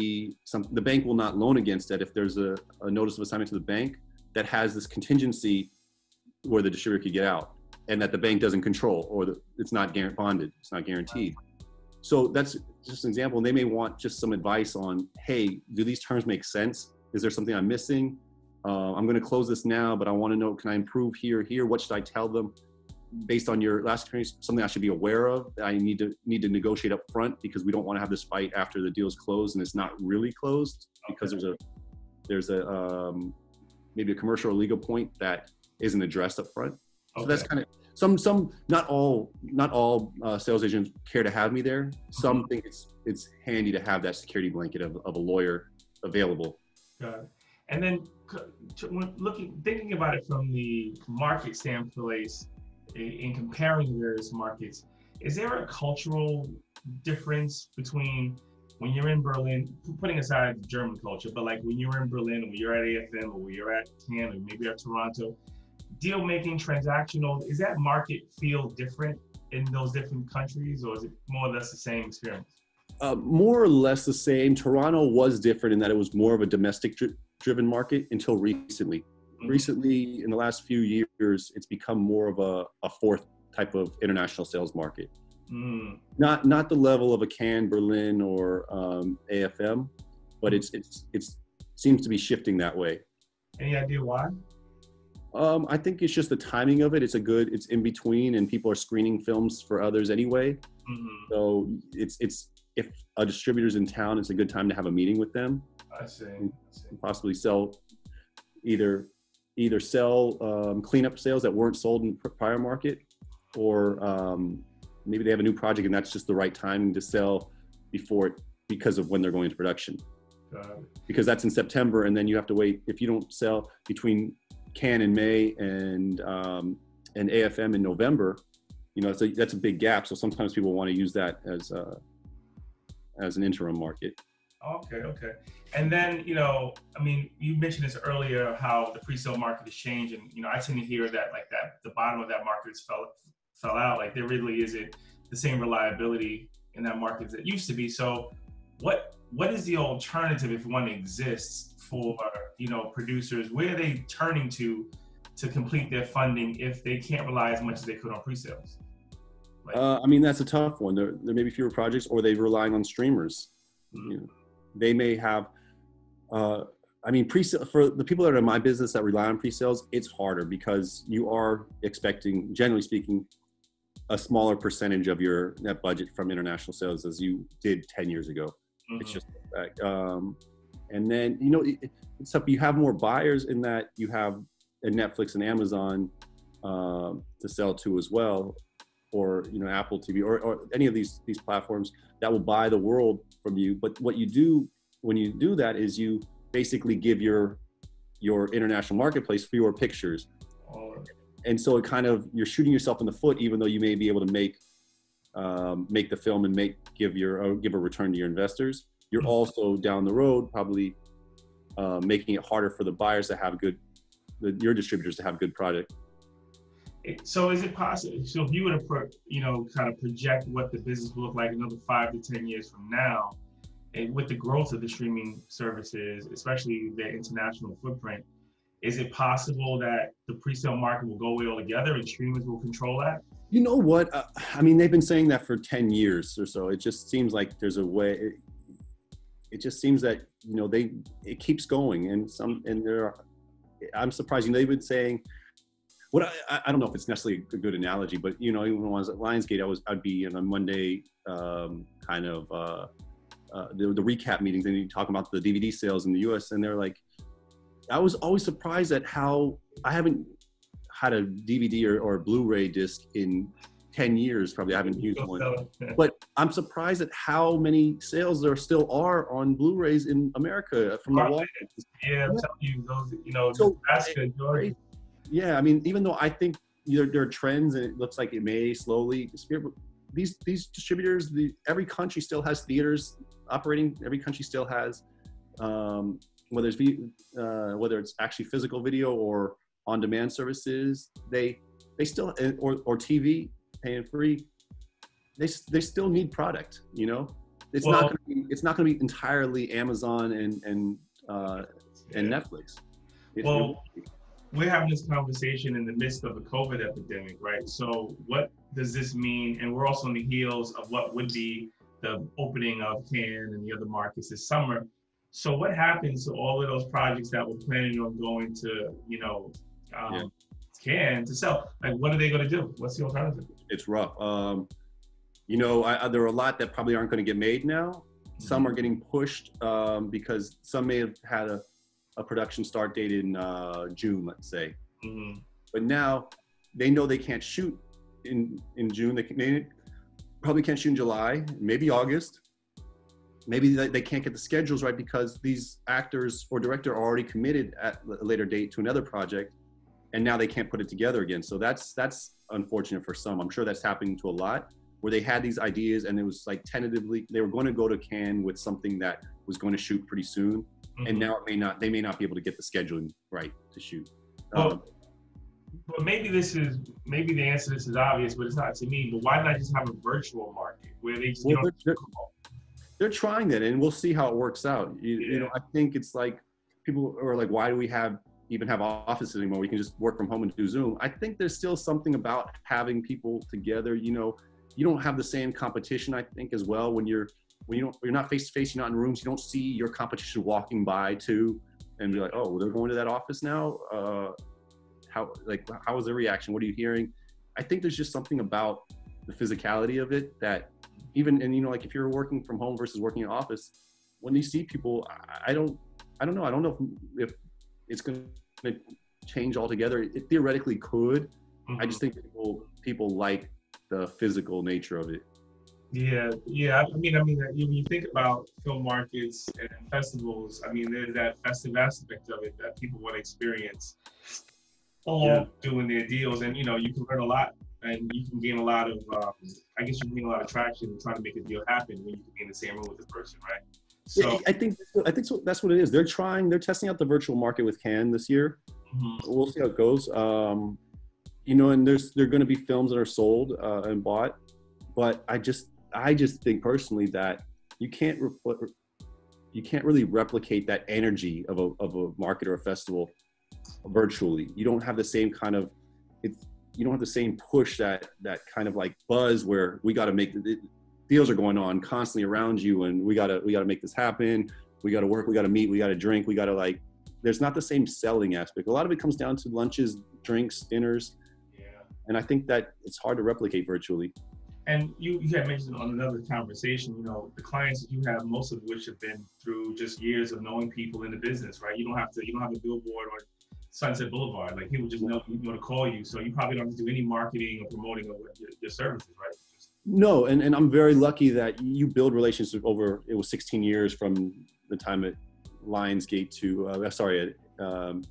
something the bank will not loan against. That if there's a, a notice of assignment to the bank that has this contingency where the distributor could get out, and that the bank doesn't control, or the, it's not bonded, it's not guaranteed. So that's just an example. And they may want just some advice on, hey, do these terms make sense? Is there something I'm missing? Uh, I'm gonna close this now, but I wanna know, can I improve here, here? What should I tell them? Based on your last experience, something I should be aware of that I need to need to negotiate up front, because we don't wanna have this fight after the deal's closed and it's not really closed, because there's a, there's a um, maybe a commercial or legal point that isn't addressed up front. So that's kind of, some, some, not all, not all uh, sales agents care to have me there. Some think it's, it's handy to have that security blanket of, of a lawyer available. Got it. And then when looking, thinking about it from the market standpoint, in comparing various markets, is there a cultural difference between when you're in Berlin, putting aside German culture, but like when you're in Berlin, when you're at A F M, or when you're at Cannes, or maybe at Toronto, deal making, transactional, is that market feel different in those different countries, or is it more or less the same experience? Uh, more or less the same. Toronto was different in that it was more of a domestic dri driven market until recently. Mm-hmm. Recently, in the last few years, it's become more of a, a fourth type of international sales market. Mm. Not not the level of a Cannes, Berlin, or um, A F M, but it's it's it's seems to be shifting that way. Any idea why? Um, I think it's just the timing of it. It's a good, it's in between, and people are screening films for others anyway. Mm-hmm. So it's, it's, if a distributor's in town, it's a good time to have a meeting with them. I see. I see. Possibly sell, either, either sell um, cleanup sales that weren't sold in prior market, or um, maybe they have a new project and that's just the right time to sell before it, because of when they're going into production. Got it. Because that's in September, and then you have to wait. If you don't sell between Cannes in May and um, and A F M in November, you know, that's a, that's a big gap. So sometimes people want to use that as uh, as an interim market. Okay, okay. And then, you know, I mean, you mentioned this earlier, how the pre-sale market has changed, and you know, I tend to hear that like that the bottom of that market has fell fell out. Like there really isn't the same reliability in that market as it used to be. So what what is the alternative, if one exists, for, you know, producers? Where are they turning to to complete their funding if they can't rely as much as they could on pre-sales? Like, uh, I mean, that's a tough one. There, there may be fewer projects, or they're relying on streamers. Mm-hmm. You know, they may have, uh, I mean, pre-sale, for the people that are in my business that rely on pre-sales, it's harder because you are expecting, generally speaking, a smaller percentage of your net budget from international sales as you did ten years ago. Mm-hmm. It's just like, um, and then, you know, it, it's up, you have more buyers in that you have and Netflix and Amazon uh, to sell to as well, or you know Apple T V or, or any of these these platforms that will buy the world from you. But what you do when you do that is you basically give your your international marketplace fewer pictures, and so it kind of you're shooting yourself in the foot, even though you may be able to make um, make the film and make give your uh, give a return to your investors. You're also down the road probably uh, making it harder for the buyers to have good, the, your distributors to have good product. So is it possible? So if you were to put, you know, kind of project what the business will look like another five to ten years from now, and with the growth of the streaming services, especially their international footprint, is it possible that the pre-sale market will go away altogether and streamers will control that? You know what? Uh, I mean, they've been saying that for ten years or so. It just seems like there's a way. It, it just seems that you know they it keeps going, and some and there. Are, I'm surprised. You know, they've been saying. What I, I don't know if it's necessarily a good analogy, but you know, even when I was at Lionsgate, I was I'd be on a Monday um, kind of uh, uh, the, the recap meetings, and you talk about the D V D sales in the U S, and they're like, I was always surprised at how I haven't had a D V D or, or a Blu-ray disc in ten years. Probably I haven't used one, but I'm surprised at how many sales there still are on Blu-rays in America from the wall. Yeah, I'm telling you, those you know, so, that's good. Yeah, I mean, even though I think there, there are trends, and it looks like it may slowly disappear, these these distributors, the, every country still has theaters operating. Every country still has, um, whether it's uh, whether it's actually physical video or on-demand services, they they still or or T V pay and free. They they still need product. You know, it's well, not gonna be, it's not going to be entirely Amazon and and uh, and yeah. Netflix. It's well. Really, we're having this conversation in the midst of a COVID epidemic, right? So what does this mean? And we're also on the heels of what would be the opening of Cannes and the other markets this summer. So what happens to all of those projects that were planning on going to, you know, um, yeah. Cannes to sell? Like, what are they going to do? What's the alternative? It's rough. Um, you know, I, there are a lot that probably aren't going to get made now. Mm-hmm. Some are getting pushed um, because some may have had a, a production start date in uh, June, let's say. Mm-hmm. But now they know they can't shoot in, in June. They, can, they probably can't shoot in July, maybe August. Maybe they, they can't get the schedules right because these actors or director are already committed at a later date to another project, and now they can't put it together again. So that's, that's unfortunate for some. I'm sure that's happening to a lot, where they had these ideas and it was like tentatively, they were going to go to Cannes with something that was going to shoot pretty soon. And now it may not, they may not be able to get the scheduling right to shoot. Well, um, but maybe this is, maybe the answer to this is obvious, but it's not to me. But why not just have a virtual market where they just well, don't they're, they're trying that, and we'll see how it works out. You, yeah. you know, I think it's like people are like, why do we have even have offices anymore? We can just work from home and do Zoom. I think there's still something about having people together. You know, you don't have the same competition, I think, as well when you're When you don't, you're not face to face, you're not in rooms, you don't see your competition walking by too, and be like, oh, they're going to that office now. Uh, how like how was their reaction? What are you hearing? I think there's just something about the physicality of it that even and you know like if you're working from home versus working in office, when you see people, I don't, I don't know, I don't know if, if it's going to change altogether. It theoretically could. Mm-hmm. I just think people people like the physical nature of it. Yeah, yeah. I mean, I mean, when you think about film markets and festivals, I mean, there's that festive aspect of it that people want to experience all yeah. doing their deals. And, you know, you can learn a lot and you can gain a lot of, um, I guess you can gain a lot of traction in trying to make a deal happen when you can be in the same room with the person, right? So I think I think so, that's what it is. They're trying, they're testing out the virtual market with Cannes this year. Mm-hmm. We'll see how it goes. Um, you know, and there's there are going to be films that are sold uh, and bought. But I just, I just think personally that you can't repl- you can't really replicate that energy of a of a market or a festival virtually. You don't have the same kind of it's you don't have the same push that that kind of like buzz where we got to make it, deals are going on constantly around you, and we gotta we gotta make this happen. We gotta work. We gotta meet. We gotta drink. We gotta like. There's not the same selling aspect. A lot of it comes down to lunches, drinks, dinners, yeah. And I think that it's hard to replicate virtually. And you, you had mentioned on another conversation, you know, the clients that you have, most of which have been through just years of knowing people in the business, right? You don't have to, you don't have a billboard or Sunset Boulevard. Like, people just know, know to call you, so you probably don't have to do any marketing or promoting of your, your services, right? No, and, and I'm very lucky that you build relationships over, it was sixteen years from the time at Lionsgate to, uh, sorry, at um,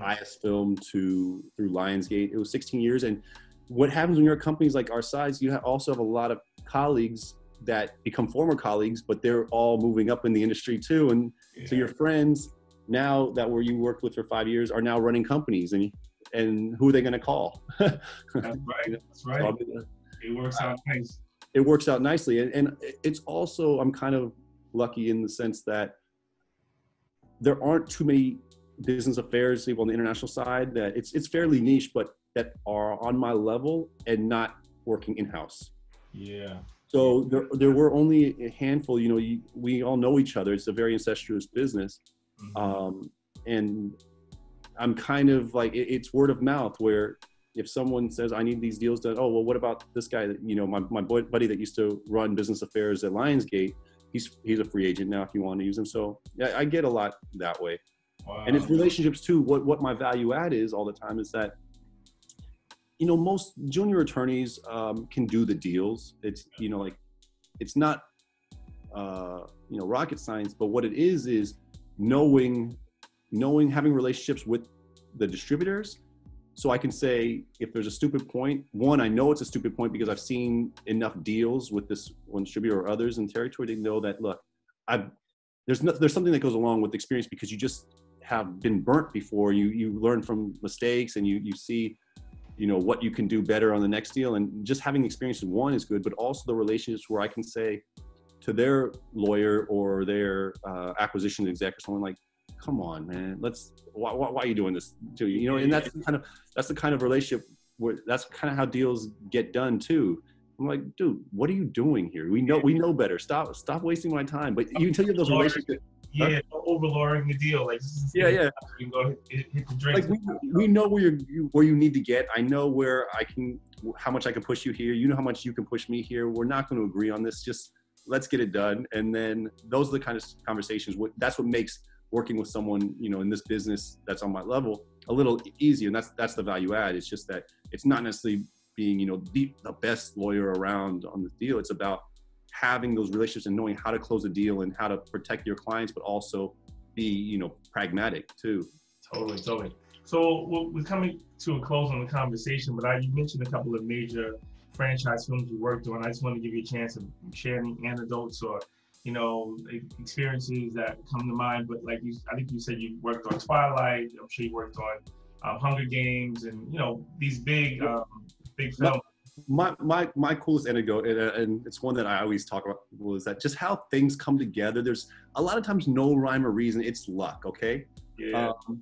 I S Film to through Lionsgate. It was sixteen years. And what happens when you're at companies like our size, you ha also have a lot of colleagues that become former colleagues, but they're all moving up in the industry too. And yeah. So your friends now that were you worked with for five years are now running companies, and and who are they going to call? That's right. That's right. It works out nice. It works out nicely. And, and it's also, I'm kind of lucky in the sense that there aren't too many business affairs people on the international side that it's, it's fairly niche, but that are on my level and not working in-house. Yeah. So there, there were only a handful, you know, you, we all know each other. It's a very incestuous business. Mm-hmm. Um, and I'm kind of like, it, it's word of mouth where if someone says, I need these deals done, oh, well, what about this guy that, you know, my, my boy, buddy that used to run business affairs at Lionsgate, he's, he's a free agent now if you want to use him. So yeah, I get a lot that way. Wow. And it's relationships too. What, what my value add is all the time is that, you know, most junior attorneys um, can do the deals. It's, you know, like, it's not, uh, you know, rocket science, but what it is, is knowing, knowing, having relationships with the distributors. So I can say, if there's a stupid point, one, I know it's a stupid point because I've seen enough deals with this one distributor or others in territory to know that, look, I've, there's, no, there's something that goes along with experience because you just have been burnt before. You, you learn from mistakes and you, you see, you know, what you can do better on the next deal. And just having experience in one is good, but also the relationships where I can say to their lawyer or their uh, acquisition exec or someone like, come on, man, let's, why, why, why are you doing this to you? You know, and that's the kind of, that's the kind of relationship where that's kind of how deals get done too. I'm like, dude, what are you doing here? We know, we know better. Stop, stop wasting my time. But you until you have those relationships. Yeah, huh? Overlowering the deal. Like, this is yeah, yeah. You go hit, hit the drink. Like we, we know where you where you need to get. I know where I can, how much I can push you here. You know how much you can push me here. We're not going to agree on this. Just let's get it done. And then those are the kind of conversations. What that's what makes working with someone, you know, in this business that's on my level a little easier. And that's that's the value add. It's just that it's not necessarily being, you know, the, the best lawyer around on the deal. It's about having those relationships and knowing how to close a deal and how to protect your clients, but also be, you know, pragmatic too. Totally, totally. So we're coming to a close on the conversation, but I, you mentioned a couple of major franchise films you worked on. I just want to give you a chance of sharing anecdotes or, you know, experiences that come to mind. But like you, I think you said you worked on Twilight. I'm sure you worked on um, Hunger Games and, you know, these big, um, big films. My, my, my coolest anecdote, and, and it's one that I always talk about, was that just how things come together. There's a lot of times no rhyme or reason. It's luck, okay? Yeah. Um,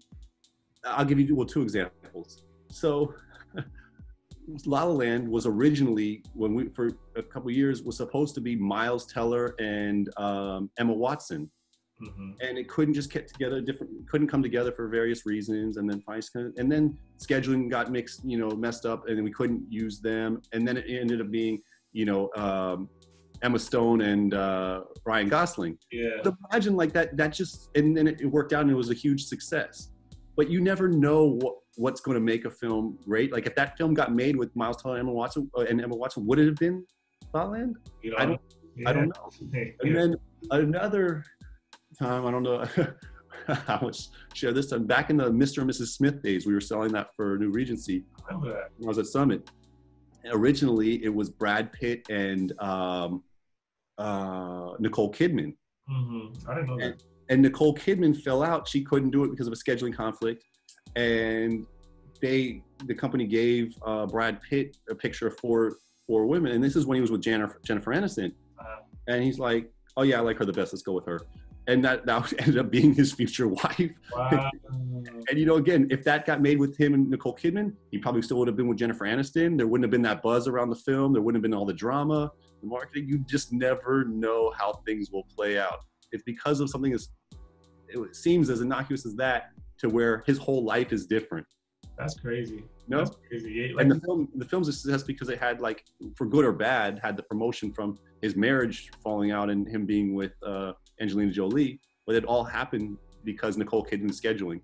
I'll give you well, two examples. So La La Land was originally, when we, for a couple of years, was supposed to be Miles Teller and um, Emma Watson. Mm-hmm. And it couldn't just get together, different, couldn't come together for various reasons. And then and then scheduling got mixed, you know, messed up, and we couldn't use them. And then it ended up being, you know, um, Emma Stone and uh, Ryan Gosling. Yeah. So imagine like that, that just, and then it worked out and it was a huge success. But you never know what, what's going to make a film great. Like if that film got made with Miles Teller and Emma Watson, uh, and Emma Watson, would it have been La La Land? You know, I, don't, yeah. I don't know. And yeah. Then another time, I don't know how much share this time. Back in the Mister and Missus Smith days, we were selling that for New Regency. I remember that. When I was at Summit. And originally, it was Brad Pitt and um, uh, Nicole Kidman. Mm-hmm. I didn't know and, that. And Nicole Kidman fell out. She couldn't do it because of a scheduling conflict. And they, the company gave uh, Brad Pitt a picture of four, four women. And this is when he was with Jennifer, Jennifer Aniston. Uh-huh. And he's like, oh yeah, I like her the best. Let's go with her. And that, that ended up being his future wife. Wow. And, you know, again, if that got made with him and Nicole Kidman, he probably still would have been with Jennifer Aniston. There wouldn't have been that buzz around the film. There wouldn't have been all the drama, the marketing. You just never know how things will play out. It's because of something as, it seems as innocuous as that, to where his whole life is different. That's crazy. No? That's crazy. Yeah, like, and the film, the film's a success because it had, like, for good or bad, had the promotion from his marriage falling out and him being with uh, Angelina Jolie, but it all happened because Nicole Kidman's scheduling.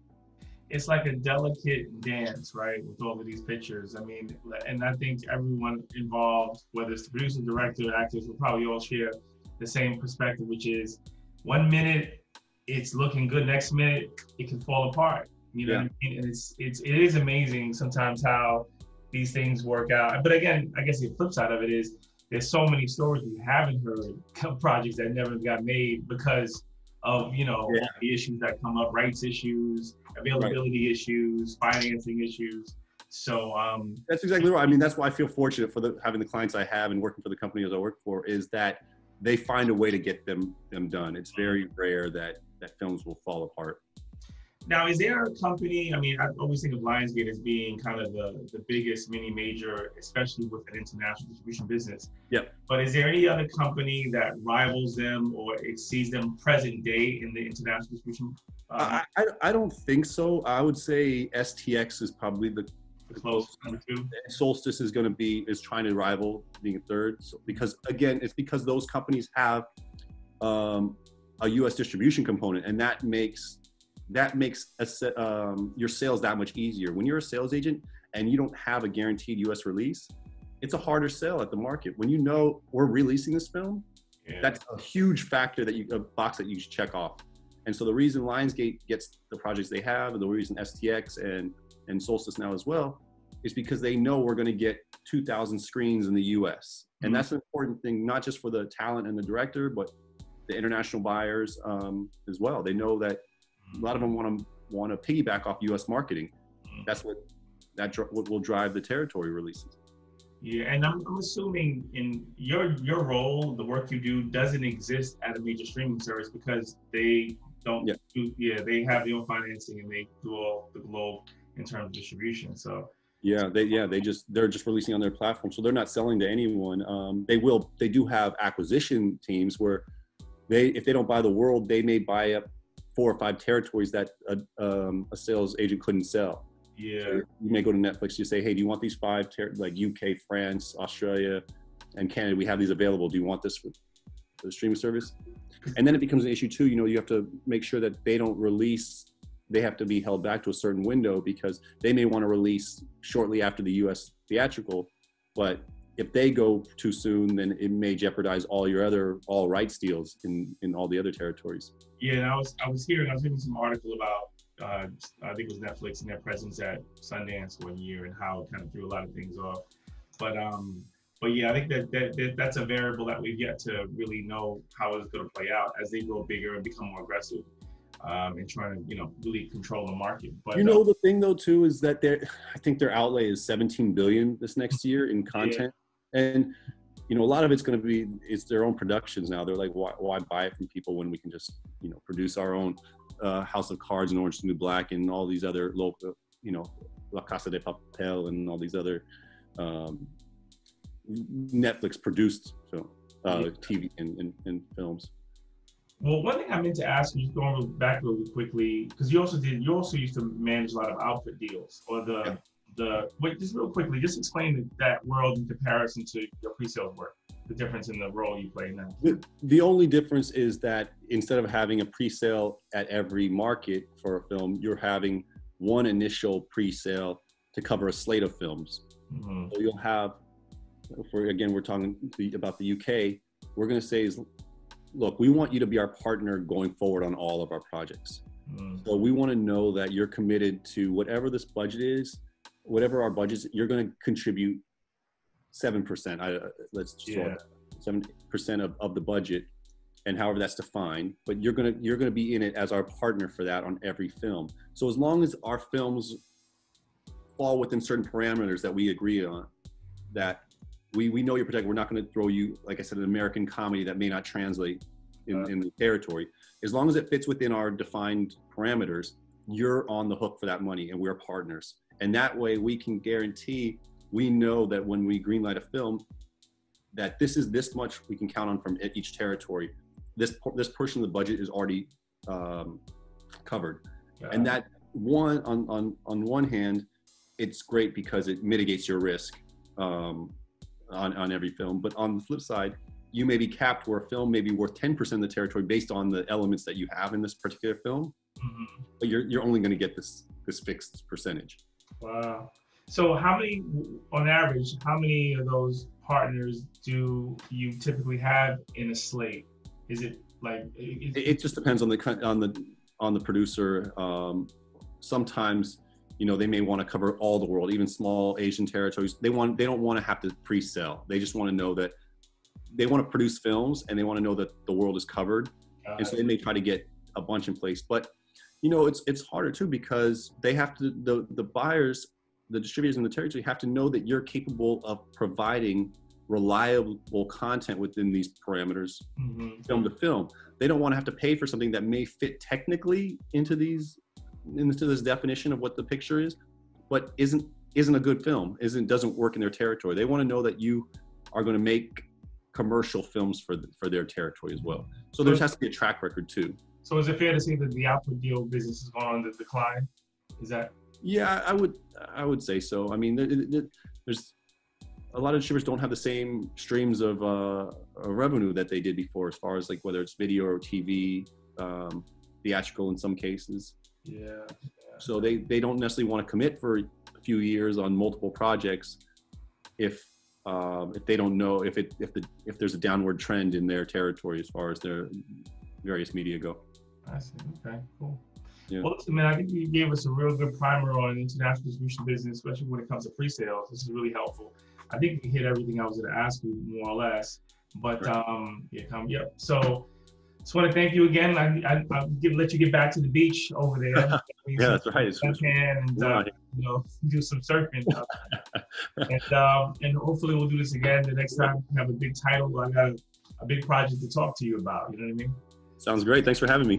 it's like a delicate dance, right, with all of these pictures. I mean, and I think everyone involved, whether it's the producer, director, actors, will probably all share the same perspective, which is one minute it's looking good, next minute it can fall apart. You know yeah. what I mean? And it's it's it is amazing sometimes how these things work out. But again, I guess the flip side of it is there's so many stories we haven't heard, projects that never got made because of, you know, yeah. the issues that come up, rights issues, availability right. issues, financing issues. So um, that's exactly right. I mean, that's why I feel fortunate for the, having the clients I have and working for the companies I work for, is that they find a way to get them them done. It's very rare that that films will fall apart. Now, is there a company, I mean, I always think of Lionsgate as being kind of the, the biggest mini major, especially with an international distribution business. Yep. But is there any other company that rivals them or exceeds them present day in the international distribution? Um, I, I, I don't think so. I would say S T X is probably the, the closest number two. Solstice is going to be, is trying to rival being a third. So, because again, it's because those companies have um, a U S distribution component, and that makes that makes a, um, your sales that much easier. When you're a sales agent and you don't have a guaranteed U S release, it's a harder sell at the market. When you know we're releasing this film, yeah. that's a huge factor, that you, a box that you check off. And so the reason Lionsgate gets the projects they have, and the reason S T X and, and Solstice now as well, is because they know we're gonna get two thousand screens in the U S. Mm-hmm. And that's an important thing, not just for the talent and the director, but the international buyers um, as well. They know that a lot of them want to want to piggyback off U S marketing. That's what that dr what will drive the territory releases. Yeah, and I'm, I'm assuming in your your role, the work you do doesn't exist at a major streaming service, because they don't yeah. do yeah they have their own financing and they do all the globe in terms of distribution. So yeah, they yeah they just they're just releasing on their platform, so they're not selling to anyone. Um, they will they do have acquisition teams where they if they don't buy the world, they may buy up four or five territories that a, um, a sales agent couldn't sell. Yeah. So you may go to Netflix, you say, hey, do you want these five, ter like U K, France, Australia, and Canada, we have these available. Do you want this for the streaming service? And then it becomes an issue too, you know, you have to make sure that they don't release, they have to be held back to a certain window, because they may want to release shortly after the U S theatrical, but if they go too soon, then it may jeopardize all your other all rights deals in in all the other territories. Yeah, and I was I was hearing I was reading some article about uh, I think it was Netflix and their presence at Sundance one year and how it kind of threw a lot of things off. But um, but yeah, I think that, that, that that's a variable that we've yet to really know how it's going to play out as they grow bigger and become more aggressive um, and trying to you know really control the market. But you know uh, the thing though too is that their I think their outlay is seventeen billion dollars this next year in content. Yeah. And, you know, a lot of it's going to be, it's their own productions now. They're like, why, why buy it from people when we can just, you know, produce our own uh, House of Cards and Orange is the New Black and all these other local, you know, La Casa de Papel and all these other um, Netflix produced film, uh, yeah. T V and, and, and films. Well, one thing I meant to ask you, just going back really quickly, because you also did, you also used to manage a lot of output deals or the... Yeah. The, wait, just real quickly, just explain that world in comparison to your pre-sales work, the difference in the role you play now. The, the only difference is that instead of having a pre-sale at every market for a film, you're having one initial pre-sale to cover a slate of films. Mm-hmm. So you'll have, for, again, we're talking to, about the U K, we're going to say, is, look, we want you to be our partner going forward on all of our projects. Mm-hmm. So we want to know that you're committed to whatever this budget is, whatever our budgets, you're going to contribute seven percent. I uh, let's just yeah. seven percent of, of the budget, and however that's defined. But you're gonna you're gonna be in it as our partner for that on every film. So as long as our films fall within certain parameters that we agree on, that we we know you're protected. We're not going to throw you, like I said, an American comedy that may not translate in, uh, in the territory. As long as it fits within our defined parameters, you're on the hook for that money, and we're partners. And that way we can guarantee, we know that when we greenlight a film, that this is this much we can count on from each territory. This, this portion of the budget is already um, covered. Yeah. And that one, on, on, on one hand, it's great because it mitigates your risk um, on, on every film. But on the flip side, you may be capped where a film may be worth ten percent of the territory based on the elements that you have in this particular film. Mm-hmm. But you're, you're only gonna get this this fixed percentage. Wow. So how many, on average, how many of those partners do you typically have in a slate? Is it like? Is it, it just depends on the on the on the producer. Um, sometimes, you know, they may want to cover all the world, even small Asian territories. They want they don't want to have to pre-sell. They just want to know that they want to produce films and they want to know that the world is covered. Uh, and so they may try to get a bunch in place. But you know, it's it's harder too because they have to the the buyers. The distributors in the territory have to know that you're capable of providing reliable content within these parameters, mm-hmm. film to film. They don't want to have to pay for something that may fit technically into these, into this definition of what the picture is, but isn't isn't a good film, isn't doesn't work in their territory. They want to know that you are going to make commercial films for the, for their territory as well. So, so there has to be a track record too. So is it fair to say that the output deal business is going on the decline? Is that? Yeah, I would I would say so. I mean, there, there, there's a lot of distributors don't have the same streams of uh, revenue that they did before, as far as like whether it's video or T V, um, theatrical in some cases. Yeah. yeah. So they, they don't necessarily want to commit for a few years on multiple projects if uh, if they don't know if it if the if there's a downward trend in their territory as far as their various media go. I see. Okay. Cool. Yeah. Well, listen, man, I think you gave us a real good primer on international distribution business, especially when it comes to pre-sales. This is really helpful. I think we hit everything I was going to ask you, more or less. But right. um, yeah, come, yep. So, just want to thank you again. I, I I'll give, let you get back to the beach over there. I mean, yeah, that's right. It's can and uh, you know, do some surfing, and um, and hopefully we'll do this again the next time. We have a big title. I got a, a big project to talk to you about. You know what I mean? Sounds great. Thanks for having me.